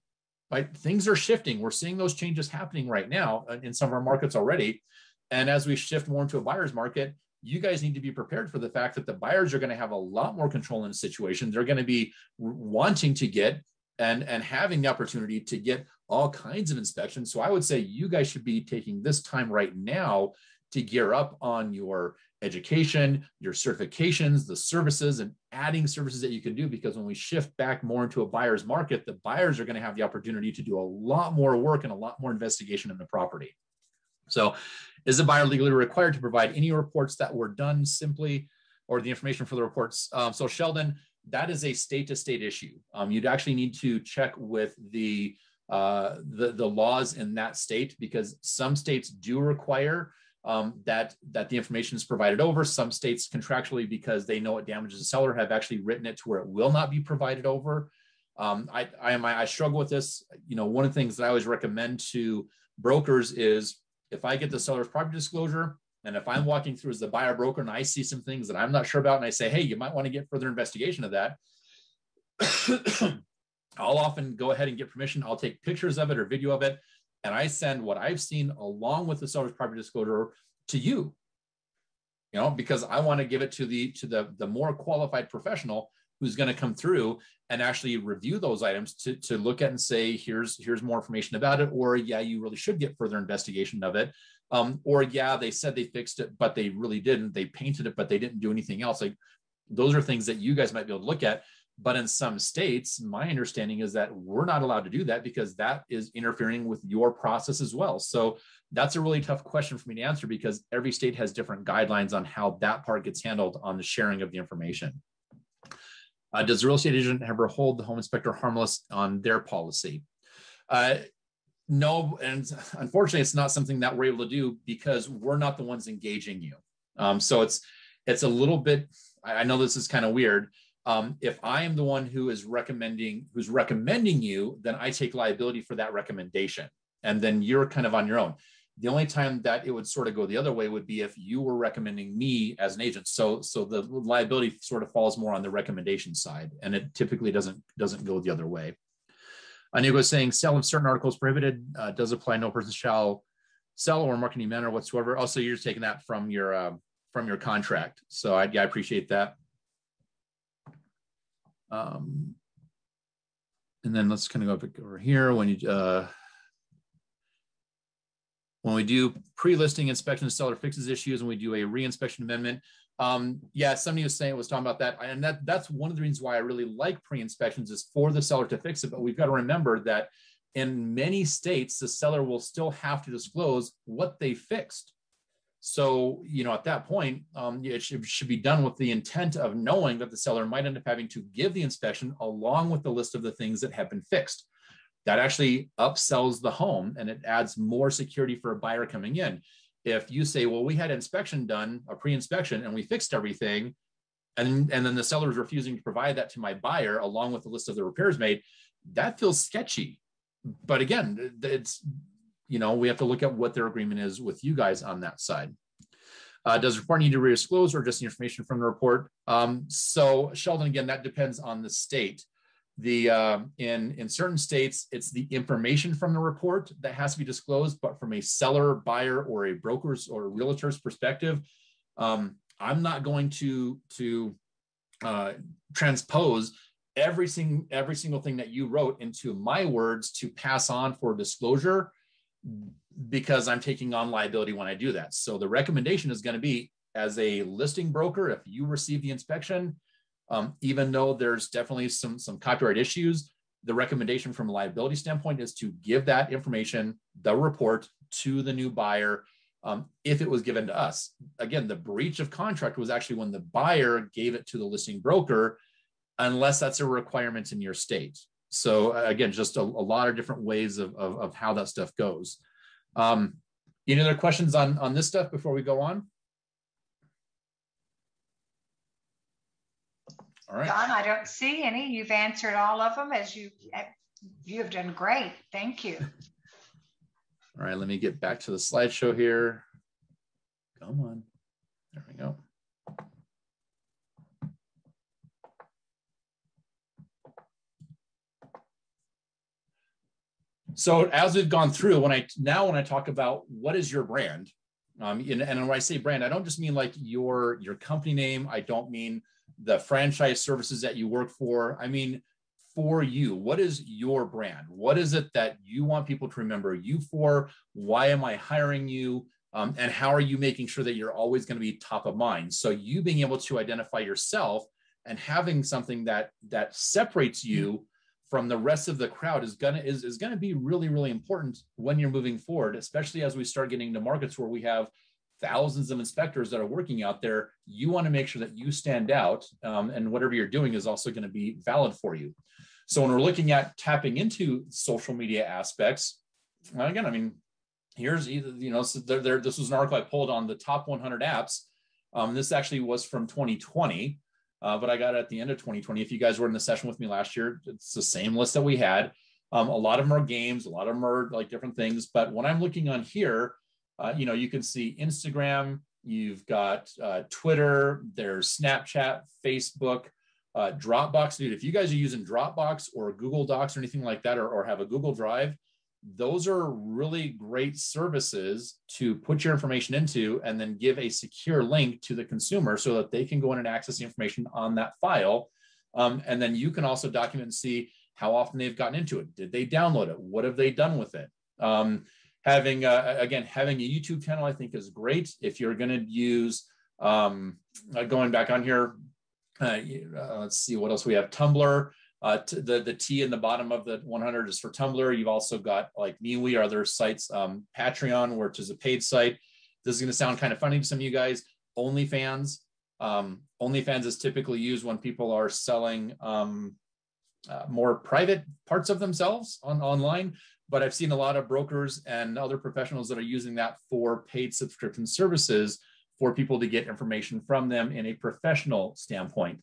right? Things are shifting. We're seeing those changes happening right now in some of our markets already. And as we shift more into a buyer's market, you guys need to be prepared for the fact that the buyers are going to have a lot more control in the situation. They're going to be wanting to get and having the opportunity to get all kinds of inspections. So I would say you guys should be taking this time right now to gear up on your education, your certifications, the services, and adding services that you can do, because when we shift back more into a buyer's market, the buyers are going to have the opportunity to do a lot more work and a lot more investigation in the property. So is the buyer legally required to provide any reports that were done simply, or the information for the reports? So Sheldon, that is a state-to-state issue. You'd actually need to check with the laws in that state, because some states do require that the information is provided over. Some states contractually, because they know it damages the seller, have actually written it to where it will not be provided over. I struggle with this. You know, one of the things that I always recommend to brokers is, if I get the seller's property disclosure, and if I'm walking through as the buyer broker and I see some things that I'm not sure about, and I say, hey, you might want to get further investigation of that, I'll often go ahead and get permission. I'll take pictures of it or video of it, and I send what I've seen along with the seller's property disclosure to you, you know, because I want to give it to the more qualified professional who's going to come through and actually review those items to look at and say, here's more information about it, or yeah, you really should get further investigation of it. Or yeah, they said they fixed it, but they really didn't. They painted it, but they didn't do anything else. Like, those are things that you guys might be able to look at. But in some states, my understanding is that we're not allowed to do that, because that is interfering with your process as well. So that's a really tough question for me to answer, because every state has different guidelines on how that part gets handled on the sharing of the information. Does the real estate agent ever hold the home inspector harmless on their policy? No, and unfortunately, it's not something that we're able to do, because we're not the ones engaging you. So it's a little bit, I know this is kind of weird. If I am the one who is recommending you, then I take liability for that recommendation, and then you're kind of on your own. The only time that it would sort of go the other way would be if you were recommending me as an agent. So the liability sort of falls more on the recommendation side, and it typically doesn't go the other way. Anigo is saying, sale of certain articles prohibited does apply. No person shall sell or market in any manner whatsoever. Also, you're just taking that from your contract. So I appreciate that. And then let's kind of go back over here. When we do pre-listing inspection, the seller fixes issues, and we do a re-inspection amendment. Yeah, somebody was talking about that. And that's one of the reasons why I really like pre-inspections, is for the seller to fix it. But we've got to remember that in many states, the seller will still have to disclose what they fixed. So, you know, at that point, it should be done with the intent of knowing that the seller might end up having to give the inspection along with the list of the things that have been fixed. That actually upsells the home, and it adds more security for a buyer coming in. If you say, well, we had inspection done, a pre-inspection, and we fixed everything, and then the seller is refusing to provide that to my buyer along with the list of the repairs made, that feels sketchy. But again, it's, you know, we have to look at what their agreement is with you guys on that side. Does the report need to re-disclose or just the information from the report? So Sheldon, again, that depends on the state. In certain states, it's the information from the report that has to be disclosed, but from a seller, buyer, or a broker's or a realtor's perspective, I'm not going to transpose every single thing that you wrote into my words to pass on for disclosure, because I'm taking on liability when I do that. So the recommendation is going to be, as a listing broker, if you receive the inspection, even though there's definitely some copyright issues, the recommendation from a liability standpoint is to give that information, the report, to the new buyer if it was given to us. Again, the breach of contract was actually when the buyer gave it to the listing broker, unless that's a requirement in your state. So again, just a lot of different ways of how that stuff goes. Any other questions on this stuff before we go on? All right. Don, I don't see any. You've answered all of them as you have done great. Thank you. All right, let me get back to the slideshow here. Come on. There we go. So as we've gone through, when I talk about what is your brand, and when I say brand, I don't just mean like your company name. I don't mean the franchise services that you work for. I mean, for you, what is your brand? What is it that you want people to remember you for? Why am I hiring you? And how are you making sure that you're always going to be top of mind? So you being able to identify yourself and having something that separates you from the rest of the crowd is gonna be really, really important when you're moving forward, especially as we start getting into markets where we have thousands of inspectors that are working out there. You wanna make sure that you stand out, and whatever you're doing is also gonna be valid for you. So when we're looking at tapping into social media aspects, again, I mean, here's, you know, so this was an article I pulled on the top 100 apps. This actually was from 2020. But I got it at the end of 2020. If you guys were in the session with me last year, it's the same list that we had. A lot of them are games, a lot of them are like different things. But when I'm looking on here, you know, you can see Instagram, you've got Twitter, there's Snapchat, Facebook, Dropbox. Dude, if you guys are using Dropbox or Google Docs or anything like that, or have a Google Drive, those are really great services to put your information into and then give a secure link to the consumer so that they can go in and access the information on that file. And then you can also document and see how often they've gotten into it. Did they download it? What have they done with it? Having a YouTube channel, I think, is great. If you're going to use, going back on here, let's see what else we have. Tumblr. The T in the bottom of the 100 is for Tumblr. You've also got like MeWe or other sites, Patreon, which is a paid site. This is going to sound kind of funny to some of you guys. OnlyFans. OnlyFans is typically used when people are selling more private parts of themselves online. But I've seen a lot of brokers and other professionals that are using that for paid subscription services for people to get information from them in a professional standpoint.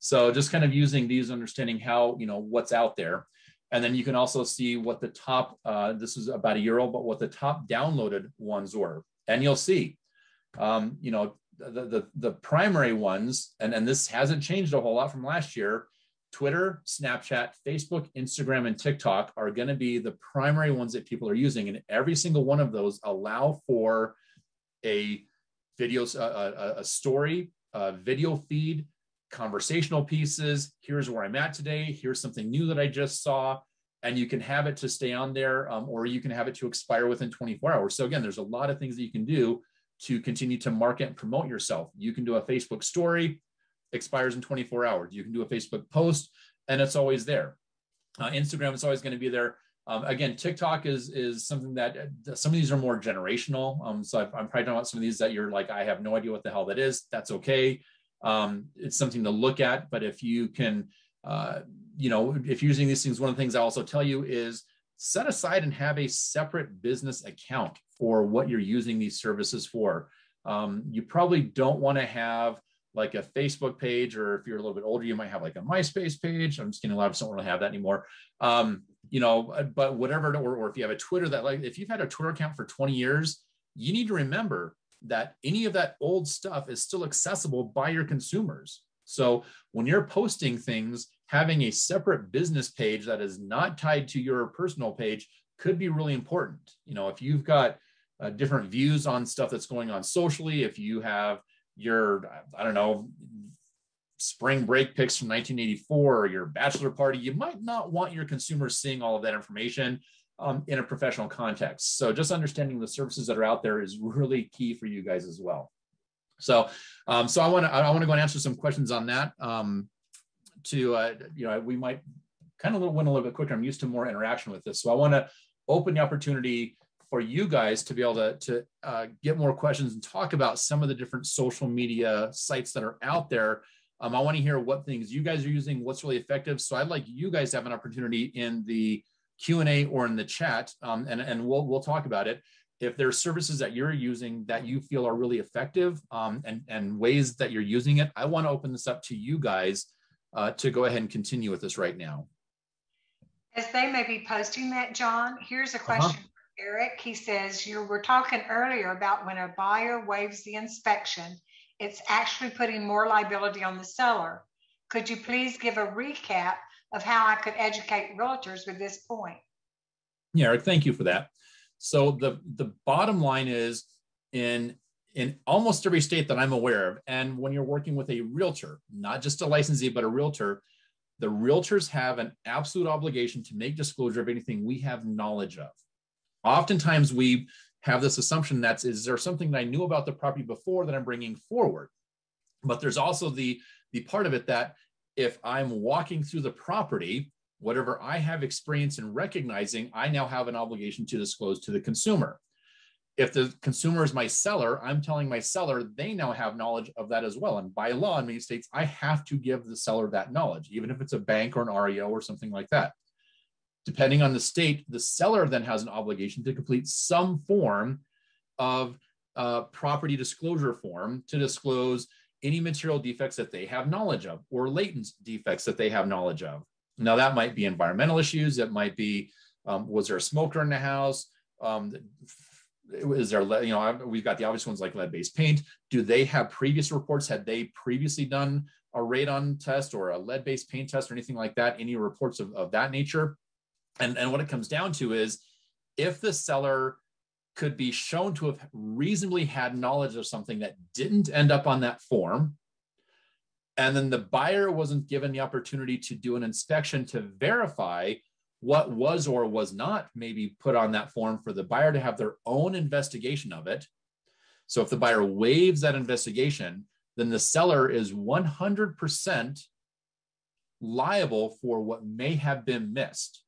So just kind of using these, understanding how, you know, what's out there. And then you can also see what the top, this is about a year old, but what the top downloaded ones were. And you'll see, you know, the primary ones, and this hasn't changed a whole lot from last year, Twitter, Snapchat, Facebook, Instagram, and TikTok are going to be the primary ones that people are using. And every single one of those allow for a video, a story, a video feed, conversational pieces. Here's where I'm at today. Here's something new that I just saw. And you can have it to stay on there, or you can have it to expire within 24 hours. So again, there's a lot of things that you can do to continue to market and promote yourself. You can do a Facebook story, expires in 24 hours. You can do a Facebook post, and it's always there. Instagram is always going to be there. Again, TikTok is something that some of these are more generational. So I'm probably talking about some of these that you're like, I have no idea what the hell that is. That's okay. It's something to look at, but if you can, you know, if you're using these things, one of the things I also tell you is set aside and have a separate business account for what you're using these services for. You probably don't want to have like a Facebook page, or if you're a little bit older, you might have like a MySpace page. I'm just kidding, a lot of us don't really have that anymore. You know, but whatever, or if you have a Twitter that, like, if you've had a Twitter account for 20 years, you need to remember that any of that old stuff is still accessible by your consumers. So when you're posting things, having a separate business page that is not tied to your personal page could be really important. You know, if you've got different views on stuff that's going on socially, if you have your, I don't know, spring break pics from 1984 or your bachelor party, you might not want your consumers seeing all of that information in a professional context. So just understanding the services that are out there is really key for you guys as well. So, so I want to go and answer some questions on that. You know, we might kind of went a little bit quicker. I'm used to more interaction with this, so I want to open the opportunity for you guys to be able to get more questions and talk about some of the different social media sites that are out there. I want to hear what things you guys are using, what's really effective. So I'd like you guys to have an opportunity in the Q&A or in the chat, and we'll talk about it. If there are services that you're using that you feel are really effective, and ways that you're using it, I want to open this up to you guys to go ahead and continue with this right now. As they may be posting that, John, here's a question for Eric. He says, you were talking earlier about when a buyer waives the inspection, it's actually putting more liability on the seller. Could you please give a recap of how I could educate realtors with this point? Yeah, Eric, thank you for that. So the bottom line is in almost every state that I'm aware of, and when you're working with a realtor, not just a licensee, but a realtor, the realtors have an absolute obligation to make disclosure of anything we have knowledge of. Oftentimes we have this assumption that is there something that I knew about the property before that I'm bringing forward? But there's also the part of it that if I'm walking through the property, whatever I have experience in recognizing, I now have an obligation to disclose to the consumer. If the consumer is my seller, I'm telling my seller they now have knowledge of that as well. And by law in many states, I have to give the seller that knowledge, even if it's a bank or an REO or something like that. Depending on the state, the seller then has an obligation to complete some form of property disclosure form to disclose any material defects that they have knowledge of or latent defects that they have knowledge of. Now, that might be environmental issues. It might be, was there a smoker in the house? Is there, you know, we've got the obvious ones like lead-based paint. Do they have previous reports? Had they previously done a radon test or a lead-based paint test or anything like that? Any reports of that nature? And what it comes down to is if the seller could be shown to have reasonably had knowledge of something that didn't end up on that form, and then the buyer wasn't given the opportunity to do an inspection to verify what was or was not maybe put on that form for the buyer to have their own investigation of it. So if the buyer waives that investigation, then the seller is 100% liable for what may have been missed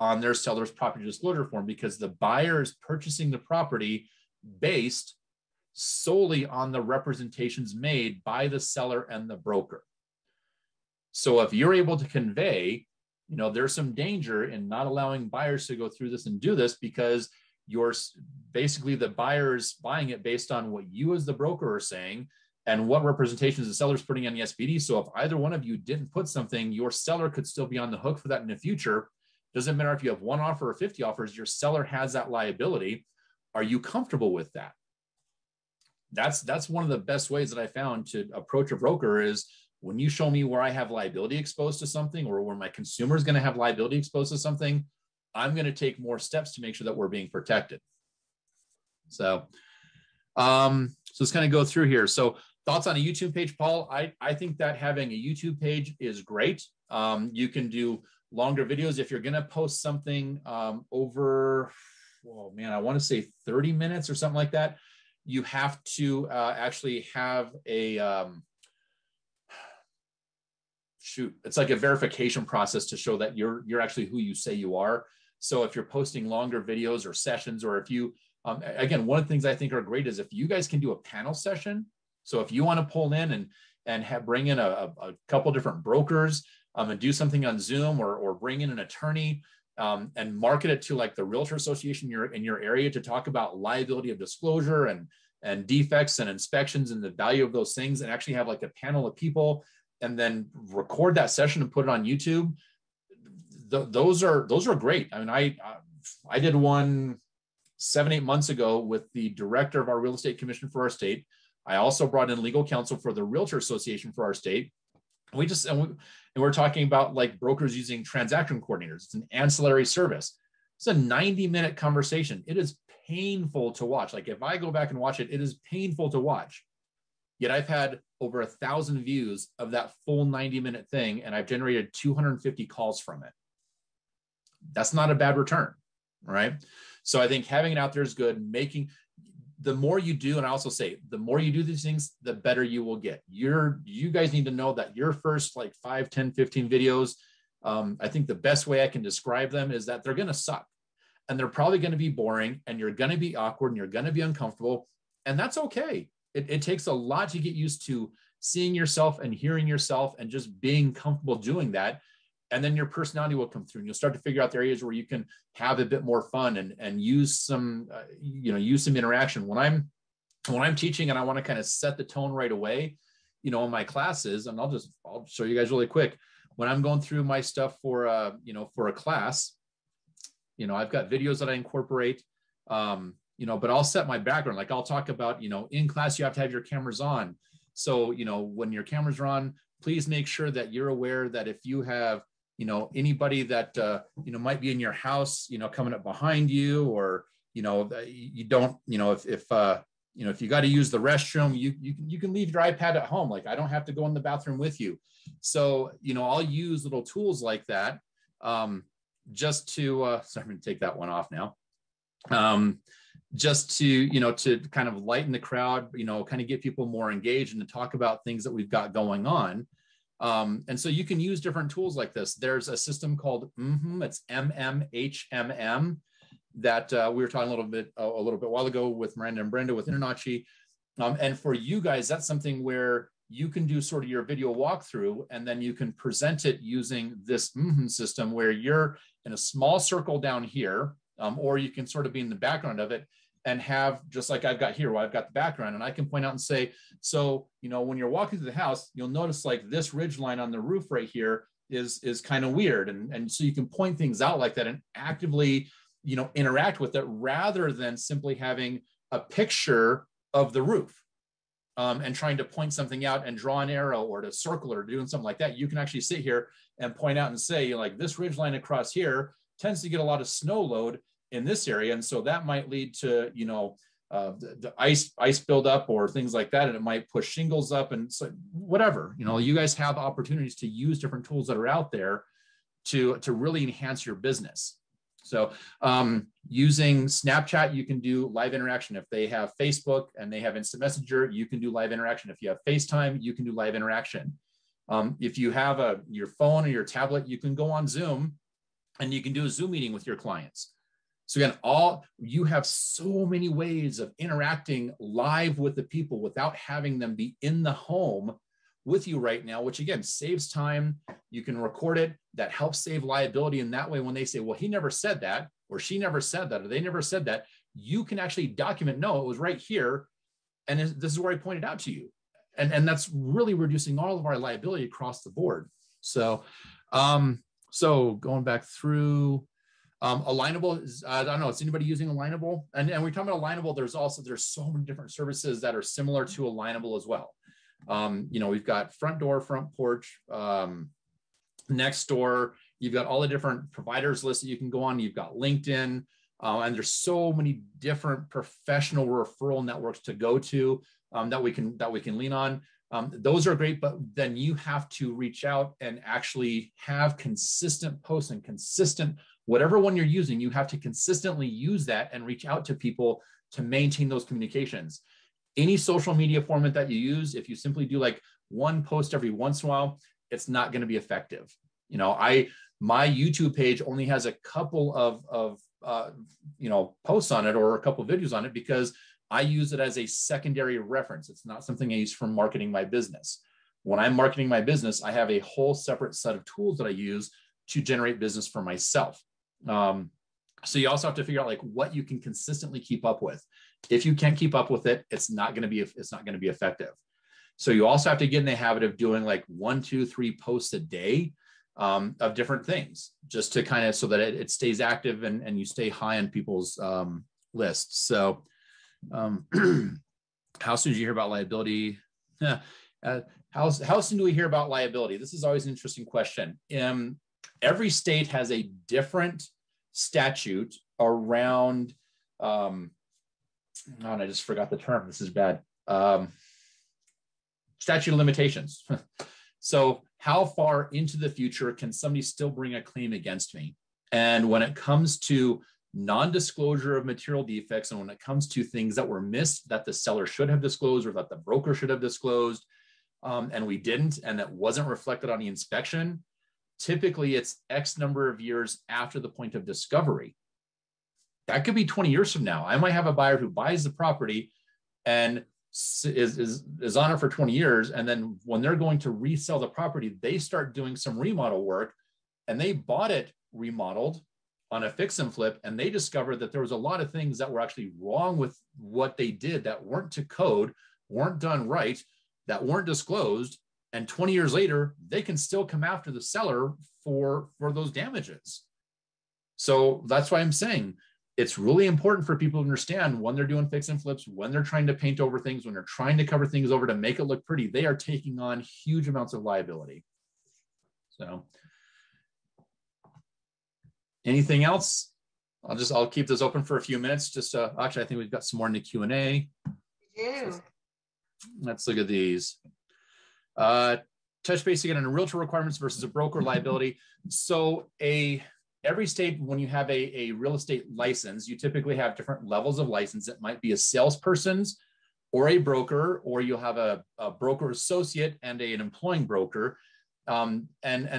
on their seller's property disclosure form, because the buyer is purchasing the property based solely on the representations made by the seller and the broker. So if you're able to convey, you know, there's some danger in not allowing buyers to go through this and do this, because you're basically the buyer's buying it based on what you as the broker are saying and what representations the seller's putting on the SPD. So if either one of you didn't put something, your seller could still be on the hook for that in the future. Doesn't matter if you have one offer or 50 offers, your seller has that liability. Are you comfortable with that? That's one of the best ways that I found to approach a broker is when you show me where I have liability exposed to something or where my consumer is going to have liability exposed to something, I'm going to take more steps to make sure that we're being protected. So, so let's kind of go through here. So thoughts on a YouTube page, Paul? I think that having a YouTube page is great. You can do longer videos. If you're going to post something over, oh man, I want to say 30 minutes or something like that, you have to actually have a, it's like a verification process to show that you're actually who you say you are. So if you're posting longer videos or sessions, or if you, again, one of the things I think are great is if you guys can do a panel session. So if you want to pull in and bring in a couple different brokers, and do something on Zoom or bring in an attorney and market it to like the Realtor Association in your area to talk about liability of disclosure and defects and inspections and the value of those things, and actually have like a panel of people and then record that session and put it on YouTube. Those are great. I mean, I did one 7-8 months ago with the director of our real estate commission for our state. I also brought in legal counsel for the Realtor Association for our state. And we're talking about like brokers using transaction coordinators. It's an ancillary service. It's a 90-minute conversation. It is painful to watch. Like if I go back and watch it, it is painful to watch. Yet I've had over 1,000 views of that full 90-minute thing, and I've generated 250 calls from it. That's not a bad return, right? So I think having it out there is good. The more you do, and I also say, the more you do these things, the better you will get. You guys need to know that your first like 5, 10, 15 videos, I think the best way I can describe them is that they're going to suck, and they're probably going to be boring, and you're going to be awkward, and you're going to be uncomfortable. And that's okay. It takes a lot to get used to seeing yourself and hearing yourself and just being comfortable doing that. And then your personality will come through, and you'll start to figure out the areas where you can have a bit more fun and use some, use some interaction. When I'm teaching and I want to kind of set the tone right away, you know, in my classes, and I'll show you guys really quick. When I'm going through my stuff for you know, for a class, you know, I've got videos that I incorporate, you know, but I'll set my background. Like I'll talk about, you know, in class, you have to have your cameras on. So, you know, when your cameras are on, please make sure that you're aware that if you have, you know, anybody that, you know, might be in your house, you know, coming up behind you, or, you know, you don't, you know, you know, if you got to use the restroom, you can leave your iPad at home. Like I don't have to go in the bathroom with you. So, you know, I'll use little tools like that just to, so I'm going to take that one off now. Just to, you know, to kind of lighten the crowd, you know, kind of get people more engaged and to talk about things that we've got going on. And so you can use different tools like this. There's a system called it's MMHMM that we were talking a little bit while ago with Miranda and Brenda with InterNACHI. And for you guys, that's something where you can do sort of your video walkthrough, and then you can present it using this system where you're in a small circle down here, or you can sort of be in the background of it and have, just like I've got here where I've got the background, and I can point out and say, so, you know, when you're walking through the house, you'll notice like this ridge line on the roof right here is kind of weird. And so you can point things out like that and actively, you know, interact with it rather than simply having a picture of the roof and trying to point something out and draw an arrow or to circle or doing something like that. You can actually sit here and point out and say, like, this ridge line across here tends to get a lot of snow load in this area. And so that might lead to, you know, the ice buildup or things like that. And it might push shingles up and so whatever, you know, you guys have opportunities to use different tools that are out there to really enhance your business. So using Snapchat, you can do live interaction. If they have Facebook and they have Instant Messenger, you can do live interaction. If you have FaceTime, you can do live interaction. If you have your phone or your tablet, you can go on Zoom and you can do a Zoom meeting with your clients. So again, you have so many ways of interacting live with the people without having them be in the home with you right now, which again, saves time. You can record it. That helps save liability. And that way, when they say, well, he never said that, or she never said that, or they never said that, you can actually document, no, it was right here. And this is where I pointed out to you. And that's really reducing all of our liability across the board. So, going back through, Alignable, I don't know, is anybody using Alignable? And we're talking about Alignable, there's so many different services that are similar to Alignable as well. You know, we've got Front Door, Front Porch, Next Door, you've got all the different providers lists that you can go on, you've got LinkedIn, and there's so many different professional referral networks to go to that we can lean on. Those are great, but then you have to reach out and actually have consistent posts and consistent, whatever one you're using, you have to consistently use that and reach out to people to maintain those communications. Any social media format that you use, if you simply do like one post every once in a while, it's not going to be effective. You know, my YouTube page only has a couple of you know, posts on it or a couple of videos on it because I use it as a secondary reference. It's not something I use for marketing my business. When I'm marketing my business, I have a whole separate set of tools that I use to generate business for myself. So you also have to figure out like what you can consistently keep up with. If you can't keep up with it, it's not going to be effective. So you also have to get in the habit of doing like 1, 2, 3 posts a day of different things, just to kind of so that it stays active and you stay high on people's lists. So. How soon do you hear about liability? How soon do we hear about liability? This is always an interesting question. Every state has a different statute around, oh, and I just forgot the term. This is bad. Statute of limitations. So how far into the future can somebody still bring a claim against me? And when it comes to non-disclosure of material defects, and when it comes to things that were missed that the seller should have disclosed or that the broker should have disclosed, and we didn't, and that wasn't reflected on the inspection, typically it's X number of years after the point of discovery. That could be 20 years from now. I might have a buyer who buys the property and is on it for 20 years, and then when they're going to resell the property, they start doing some remodel work, and they bought it remodeled on a fix and flip, and they discovered that there was a lot of things that were actually wrong with what they did that weren't to code, weren't done right. that weren't disclosed, and 20 years later, they can still come after the seller for those damages. So that's why I'm saying it's really important for people to understand when they're doing fix and flips, when they're trying to paint over things, when they're trying to cover things over to make it look pretty, they are taking on huge amounts of liability. So anything else? I'll keep this open for a few minutes. Just actually, I think we've got some more in the Q&A. Yeah. Let's look at these. Touch base again on realtor requirements versus a broker liability. So every state, when you have a real estate license, you typically have different levels of license. It might be a salesperson's or a broker, or you'll have a broker associate and an employing broker. And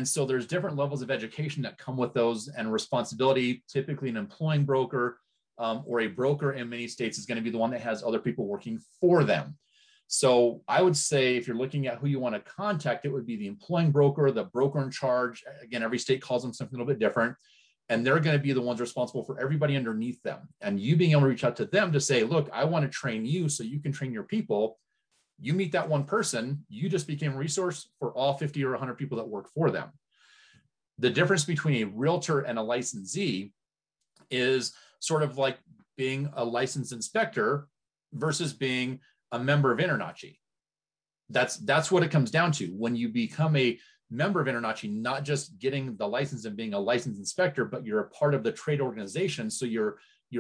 so there's different levels of education that come with those and responsibility. Typically an employing broker or a broker in many states is going to be the one that has other people working for them. So I would say if you're looking at who you want to contact, it would be the employing broker, the broker in charge. Again, every state calls them something a little bit different, and they're going to be the ones responsible for everybody underneath them. And you being able to reach out to them to say, look, I want to train you so you can train your people. You meet that one person, you just became a resource for all 50 or 100 people that work for them. The difference between a realtor and a licensee is sort of like being a licensed inspector versus being a member of InterNACHI. That's what it comes down to. When you become a member of InterNACHI, not just getting the license and being a licensed inspector, but you're a part of the trade organization. So you're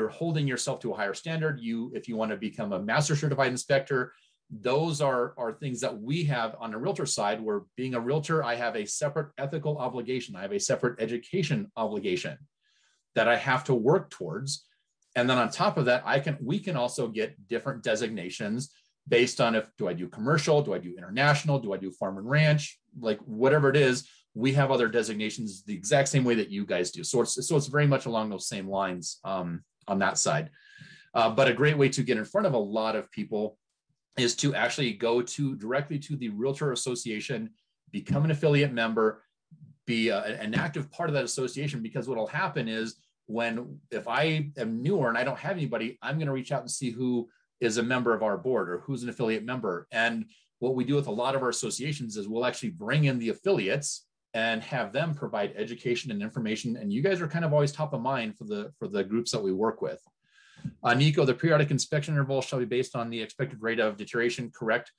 holding yourself to a higher standard. If you want to become a master certified inspector, those are things that we have on the realtor side, where being a realtor, I have a separate ethical obligation. I have a separate education obligation that I have to work towards. And then on top of that, we can also get different designations based on do I do commercial, do I do international, do I do farm and ranch, like whatever it is, we have other designations the exact same way that you guys do. So it's very much along those same lines on that side. But a great way to get in front of a lot of people is to actually go directly to the Realtor Association, become an affiliate member, be an active part of that association, because what will happen is if I am newer and I don't have anybody, I'm going to reach out and see who is a member of our board or who's an affiliate member. And what we do with a lot of our associations is we'll actually bring in the affiliates and have them provide education and information. And you guys are kind of always top of mind for the groups that we work with. Nico, the periodic inspection interval shall be based on the expected rate of deterioration, correct?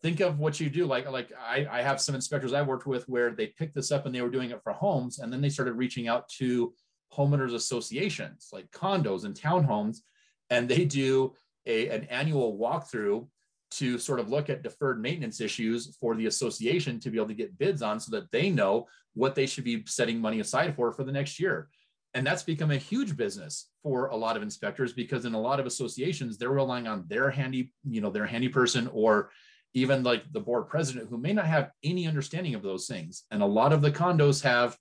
Think of what you do. Like I have some inspectors I worked with where they picked this up and they were doing it for homes, and then they started reaching out to homeowners associations like condos and townhomes, and they do an annual walkthrough to sort of look at deferred maintenance issues for the association to be able to get bids on, so that they know what they should be setting money aside for the next year. And that's become a huge business for a lot of inspectors, because in a lot of associations, they're relying on their handy person, or even like the board president, who may not have any understanding of those things. And a lot of the condos have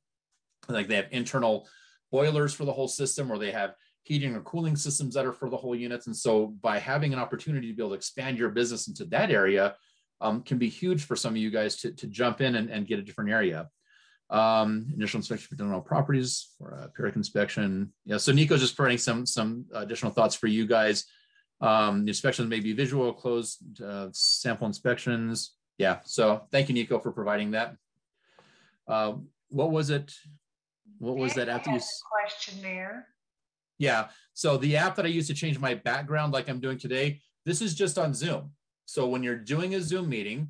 internal boilers for the whole system, or they have heating or cooling systems that are for the whole units. And so by having an opportunity to be able to expand your business into that area can be huge for some of you guys to jump in and get a different area. Initial inspection for dental properties for a periodic inspection. Yeah, so Nico's just providing some additional thoughts for you guys. The inspections may be visual, closed sample inspections. Yeah, so thank you, Nico, for providing that. What was that app you used? Question there. Yeah, so the app that I used to change my background, like I'm doing today, this is just on Zoom. So when you're doing a Zoom meeting,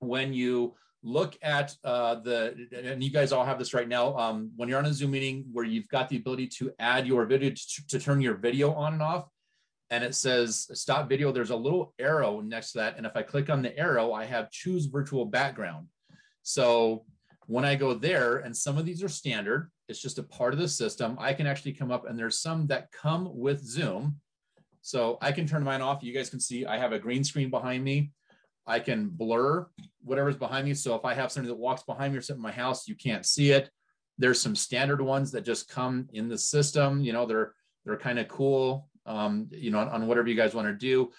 when you look at and you guys all have this right now, when you're on a Zoom meeting where you've got the ability to add your video, to turn your video on and off, and it says stop video, there's a little arrow next to that. And if I click on the arrow, I have choose virtual background. So when I go there, and some of these are standard, it's just a part of the system, I can actually come up, and there's some that come with Zoom. So I can turn mine off. You guys can see I have a green screen behind me. I can blur whatever's behind me. So if I have somebody that walks behind me or sitting in my house, you can't see it. There's some standard ones that just come in the system. You know, they're kind of cool, on whatever you guys want to do.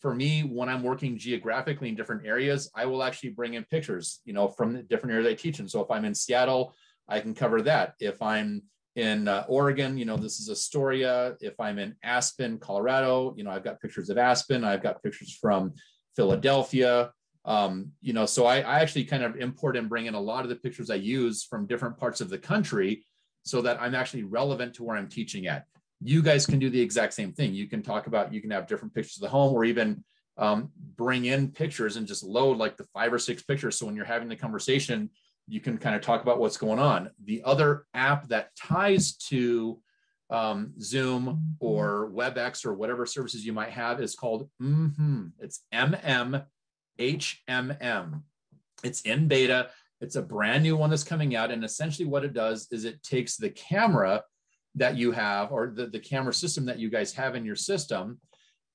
For me, when I'm working geographically in different areas, I will actually bring in pictures, from the different areas I teach in. So if I'm in Seattle, I can cover that. If I'm in Oregon, this is Astoria. If I'm in Aspen, Colorado, I've got pictures of Aspen. I've got pictures from Philadelphia, You know, so I actually kind of import and bring in a lot of the pictures I use from different parts of the country so that I'm actually relevant to where I'm teaching at. You guys can do the exact same thing. You can talk about, you can have different pictures of the home, or even bring in pictures and just load like the 5 or 6 pictures. So when you're having the conversation, you can kind of talk about what's going on. The other app that ties to Zoom or WebEx or whatever services you might have is called It's MMHMM. It's in beta. It's a brand new one that's coming out. And essentially what it does is it takes the camera that you have, or the camera system that you guys have in your system,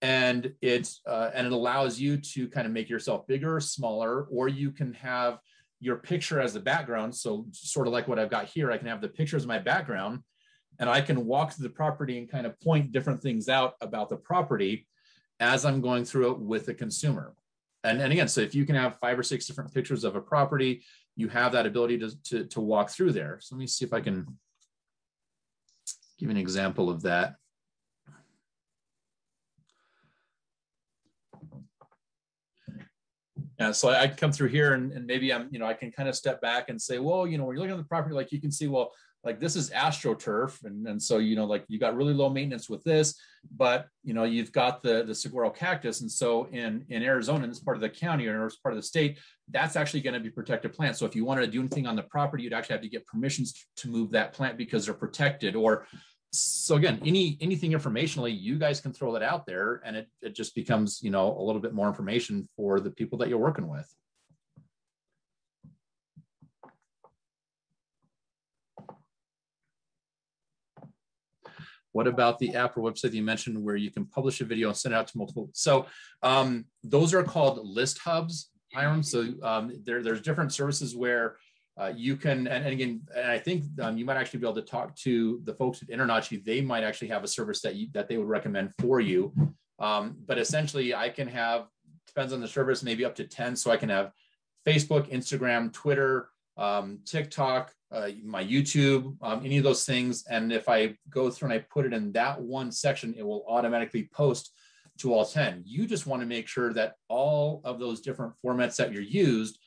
and it's and it allows you to kind of make yourself bigger or smaller, or you can have your picture as the background. So sort of like what I've got here, I can have the picture as my background, and I can walk through the property and kind of point different things out about the property as I'm going through it with the consumer. And again, so if you can have 5 or 6 different pictures of a property, you have that ability to walk through there. So let me see if I can give an example of that. Yeah, so I come through here and maybe I'm, you know, I can kind of step back and say, well, you know, when you're looking at the property, like you can see, well, like this is AstroTurf. And so, you know, like you got really low maintenance with this, but, you know, you've got the saguaro cactus. And so in Arizona, in this part of the county or this part of the state, that's actually going to be protected plants. So if you wanted to do anything on the property, you'd actually have to get permissions to move that plant because they're protected. Or so again, anything informationally, you guys can throw that out there, and it just becomes, you know, a little bit more information for the people that you're working with. What about the app or website you mentioned where you can publish a video and send it out to multiple? So those are called list hubs, Hiram. So there's different services where you can, and again, and I think you might actually be able to talk to the folks at InterNACHI. They might actually have a service that they would recommend for you. But essentially I can have, depends on the service, maybe up to 10. So I can have Facebook, Instagram, Twitter, TikTok, my YouTube, any of those things. And if I go through and I put it in that one section, it will automatically post to all 10. You just want to make sure that all of those different formats that you're used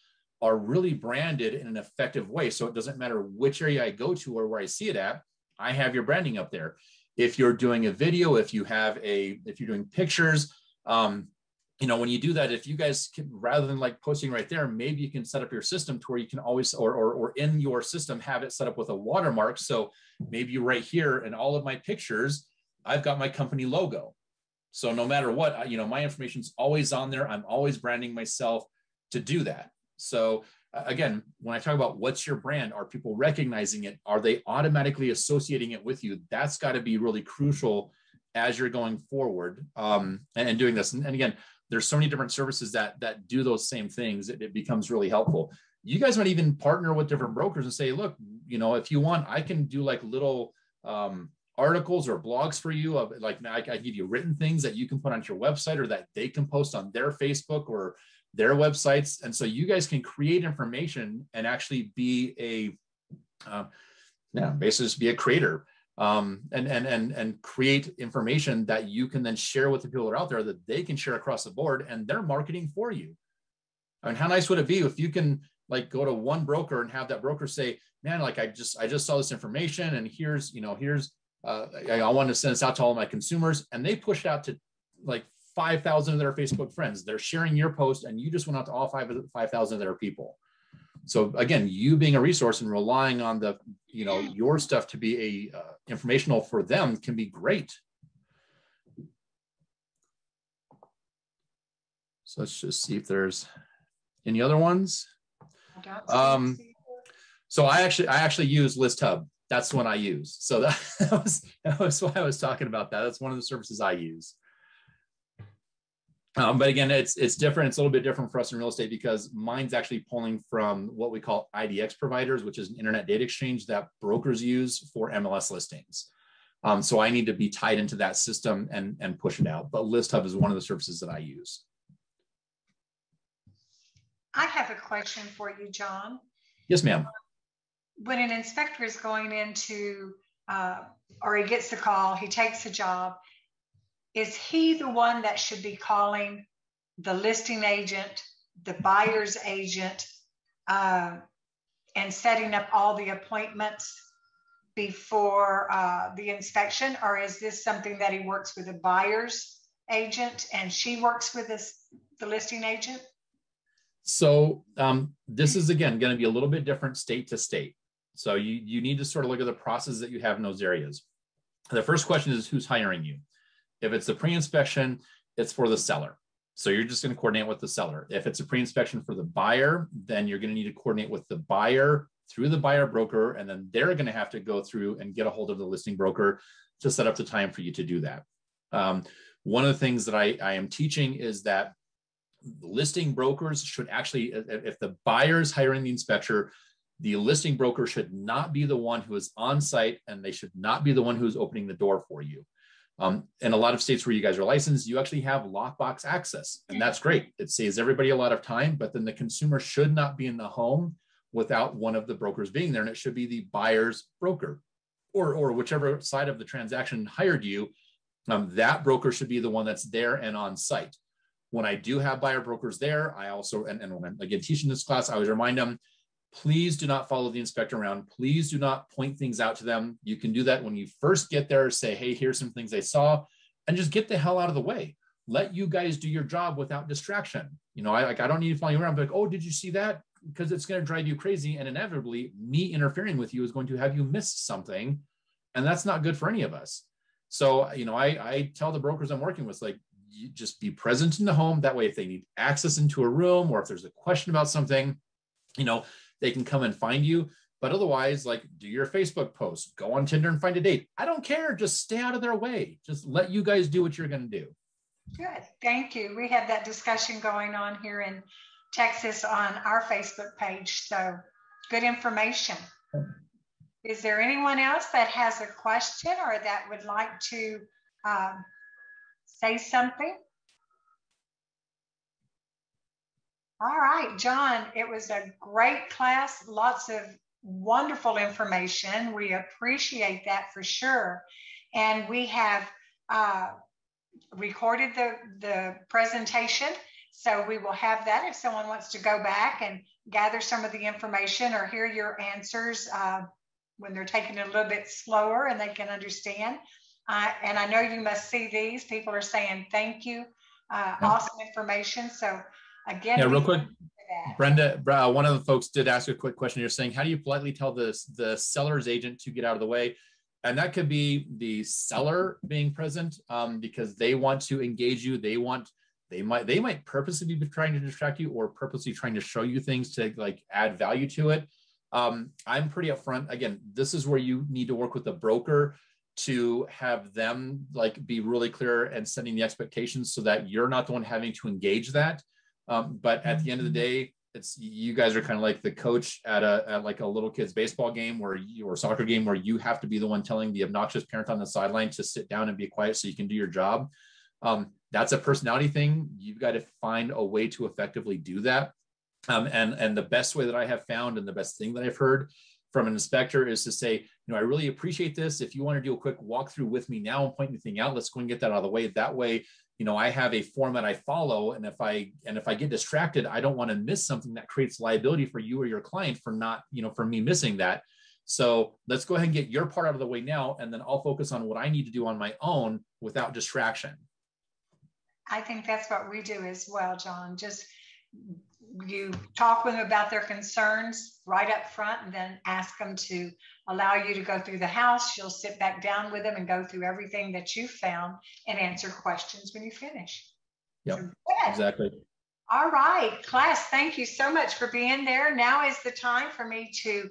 are really branded in an effective way. So it doesn't matter which area I go to or where I see it at, I have your branding up there. If you're doing a video, if you're doing pictures, you know, when you do that, if you guys can, rather than like posting right there, maybe you can set up your system to where you can always, or in your system, have it set up with a watermark. So maybe right here in all of my pictures, I've got my company logo. So no matter what, you know, my information's always on there. I'm always branding myself to do that. So again, when I talk about what's your brand, are people recognizing it? Are they automatically associating it with you? That's got to be really crucial as you're going forward and doing this. And again, there's so many different services that do those same things. It becomes really helpful. You guys might even partner with different brokers and say, look, you know, if you want, I can do like little articles or blogs for you. I give you written things that you can put onto your website or that they can post on their Facebook or their websites. And so you guys can create information and actually be basically be a creator and create information that you can then share with the people that are out there, that they can share across the board, and they're marketing for you. I mean, how nice would it be if you can like go to one broker and have that broker say, man, like I just saw this information, and here's, you know, I want to send this out to all my consumers. And they push it out to like 5,000 of their Facebook friends. They're sharing your post, and you just went out to all 5,000 of their people. So again, you being a resource and relying on the, you know, your stuff to be a informational for them can be great. So let's just see if there's any other ones. So I actually use List Hub. That's the one I use. So that was why I was talking about that. That's one of the services I use. But again, it's different. It's a little bit different for us in real estate because mine's actually pulling from what we call IDX providers, which is an internet data exchange that brokers use for MLS listings. So I need to be tied into that system and push it out. But List Hub is one of the services that I use. I have a question for you, John. Yes, ma'am. When an inspector is going into, or he gets the call, he takes the job, is he the one that should be calling the listing agent the buyer's agent and setting up all the appointments before the inspection, or is this something that he works with the buyer's agent and she works with the listing agent? So this is, again, going to be a little bit different state to state. So you need to sort of look at the process that you have in those areas. The first question is, who's hiring you? If it's a pre-inspection, it's for the seller. So you're just going to coordinate with the seller. If it's a pre-inspection for the buyer, then you're going to need to coordinate with the buyer through the buyer broker, and then they're going to have to go through and get a hold of the listing broker to set up the time for you to do that. One of the things that I am teaching is that listing brokers should actually, if the buyer is hiring the inspector, the listing broker should not be the one who is on site, and they should not be the one who's opening the door for you. In a lot of states where you guys are licensed, you actually have lockbox access, and that's great. It saves everybody a lot of time, but then the consumer should not be in the home without one of the brokers being there, and it should be the buyer's broker or whichever side of the transaction hired you. That broker should be the one that's there and on site. When I do have buyer brokers there, I also, and when I'm again teaching this class, I always remind them, please do not follow the inspector around. Please do not point things out to them. You can do that when you first get there, say, hey, here's some things I saw, and just get the hell out of the way. Let you guys do your job without distraction. You know, I don't need to follow you around, but like, oh, did you see that? Because it's going to drive you crazy, and inevitably me interfering with you is going to have you miss something, and that's not good for any of us. So, you know, I tell the brokers I'm working with, like, you just be present in the home. That way, if they need access into a room or if there's a question about something, you know, they can come and find you. But otherwise, like, do your Facebook post, go on Tinder and find a date. I don't care. Just stay out of their way. Just let you guys do what you're going to do. Good. Thank you. We have that discussion going on here in Texas on our Facebook page. So good information. Is there anyone else that has a question or that would like to say something? All right, John, it was a great class. Lots of wonderful information. We appreciate that for sure. And we have recorded the presentation. So we will have that if someone wants to go back and gather some of the information or hear your answers when they're taking it a little bit slower and they can understand. And I know you must see these. People are saying thank you. Awesome information. So again, yeah, real quick, Brenda, one of the folks did ask a quick question. You're saying, how do you politely tell the seller's agent to get out of the way? And that could be the seller being present because they want to engage you. They might purposely be trying to distract you or purposely trying to show you things to like add value to it. I'm pretty upfront. Again, this is where you need to work with the broker to have them like be really clear and setting the expectations so that you're not the one having to engage that. But at the end of the day, it's you guys are kind of like the coach at like a little kid's baseball game where you, or soccer game where you have to be the one telling the obnoxious parent on the sideline to sit down and be quiet so you can do your job. That's a personality thing. You've got to find a way to effectively do that. And the best way that I have found and the best thing that I've heard from an inspector is to say, you know, I really appreciate this. If you want to do a quick walkthrough with me now and point anything out, let's go and get that out of the way. That way, you know, I have a format I follow. And if I get distracted, I don't want to miss something that creates liability for you or your client for not, you know, for me missing that. So let's go ahead and get your part out of the way now. And then I'll focus on what I need to do on my own without distraction. I think that's what we do as well, John. Just you talk with them about their concerns right up front and then ask them to allow you to go through the house. You'll sit back down with them and go through everything that you found and answer questions when you finish. Yep, so exactly. All right, class, thank you so much for being there. Now is the time for me to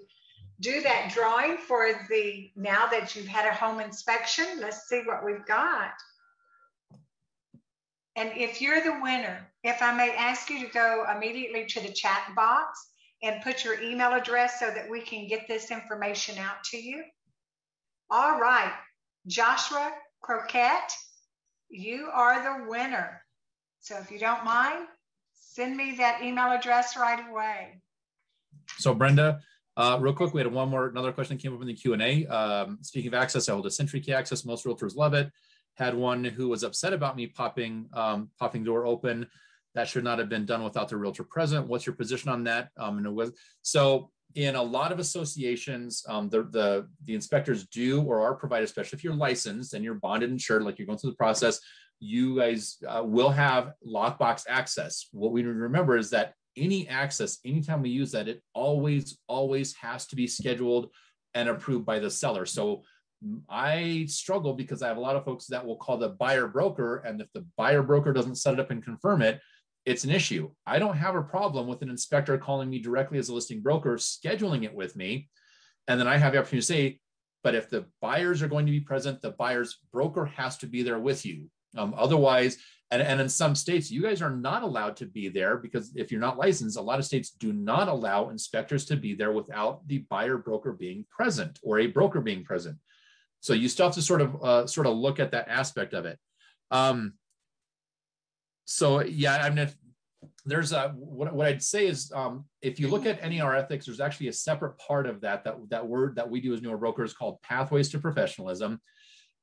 do that drawing for the, now that you've had a home inspection, let's see what we've got. And if you're the winner, if I may ask you to go immediately to the chat box and put your email address so that we can get this information out to you. All right, Joshua Croquette, you are the winner. So if you don't mind, send me that email address right away. So Brenda, real quick, we had another question that came up in the Q&A. Speaking of access, I hold a Sentry Key access. Most realtors love it. Had one who was upset about me popping the door open. That should not have been done without the realtor present. What's your position on that? And it was, so in a lot of associations, the inspectors do or are provided, especially if you're licensed and you're bonded insured, like you're going through the process, you guys will have lockbox access. What we remember is that any access, anytime we use that, it always has to be scheduled and approved by the seller. So I struggle because I have a lot of folks that will call the buyer broker. And if the buyer broker doesn't set it up and confirm it, it's an issue. I don't have a problem with an inspector calling me directly as a listing broker, scheduling it with me. And then I have the opportunity to say, but if the buyers are going to be present, the buyer's broker has to be there with you. Otherwise, and in some states, you guys are not allowed to be there because if you're not licensed, a lot of states do not allow inspectors to be there without the buyer broker being present or a broker being present. So you still have to sort of look at that aspect of it. So yeah, I mean, if there's a, what I'd say is, if you look at NAR ethics, there's actually a separate part of that word that we do as newer brokers called Pathways to Professionalism,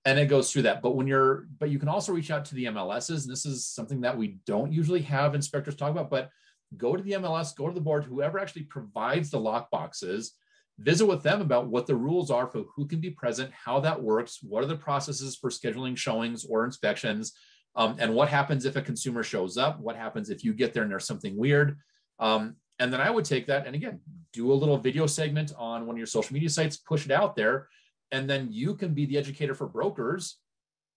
and it goes through that. But you can also reach out to the MLSs, and this is something that we don't usually have inspectors talk about. But go to the MLS, go to the board, whoever actually provides the lock boxes. Visit with them about what the rules are for who can be present, how that works, what are the processes for scheduling showings or inspections, and what happens if a consumer shows up, what happens if you get there and there's something weird. And then I would take that and again, do a little video segment on one of your social media sites, push it out there, and then you can be the educator for brokers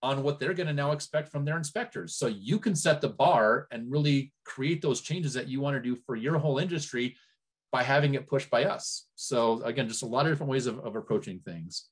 on what they're going to now expect from their inspectors. So you can set the bar and really create those changes that you want to do for your whole industry by having it pushed by us. So again, just a lot of different ways of approaching things.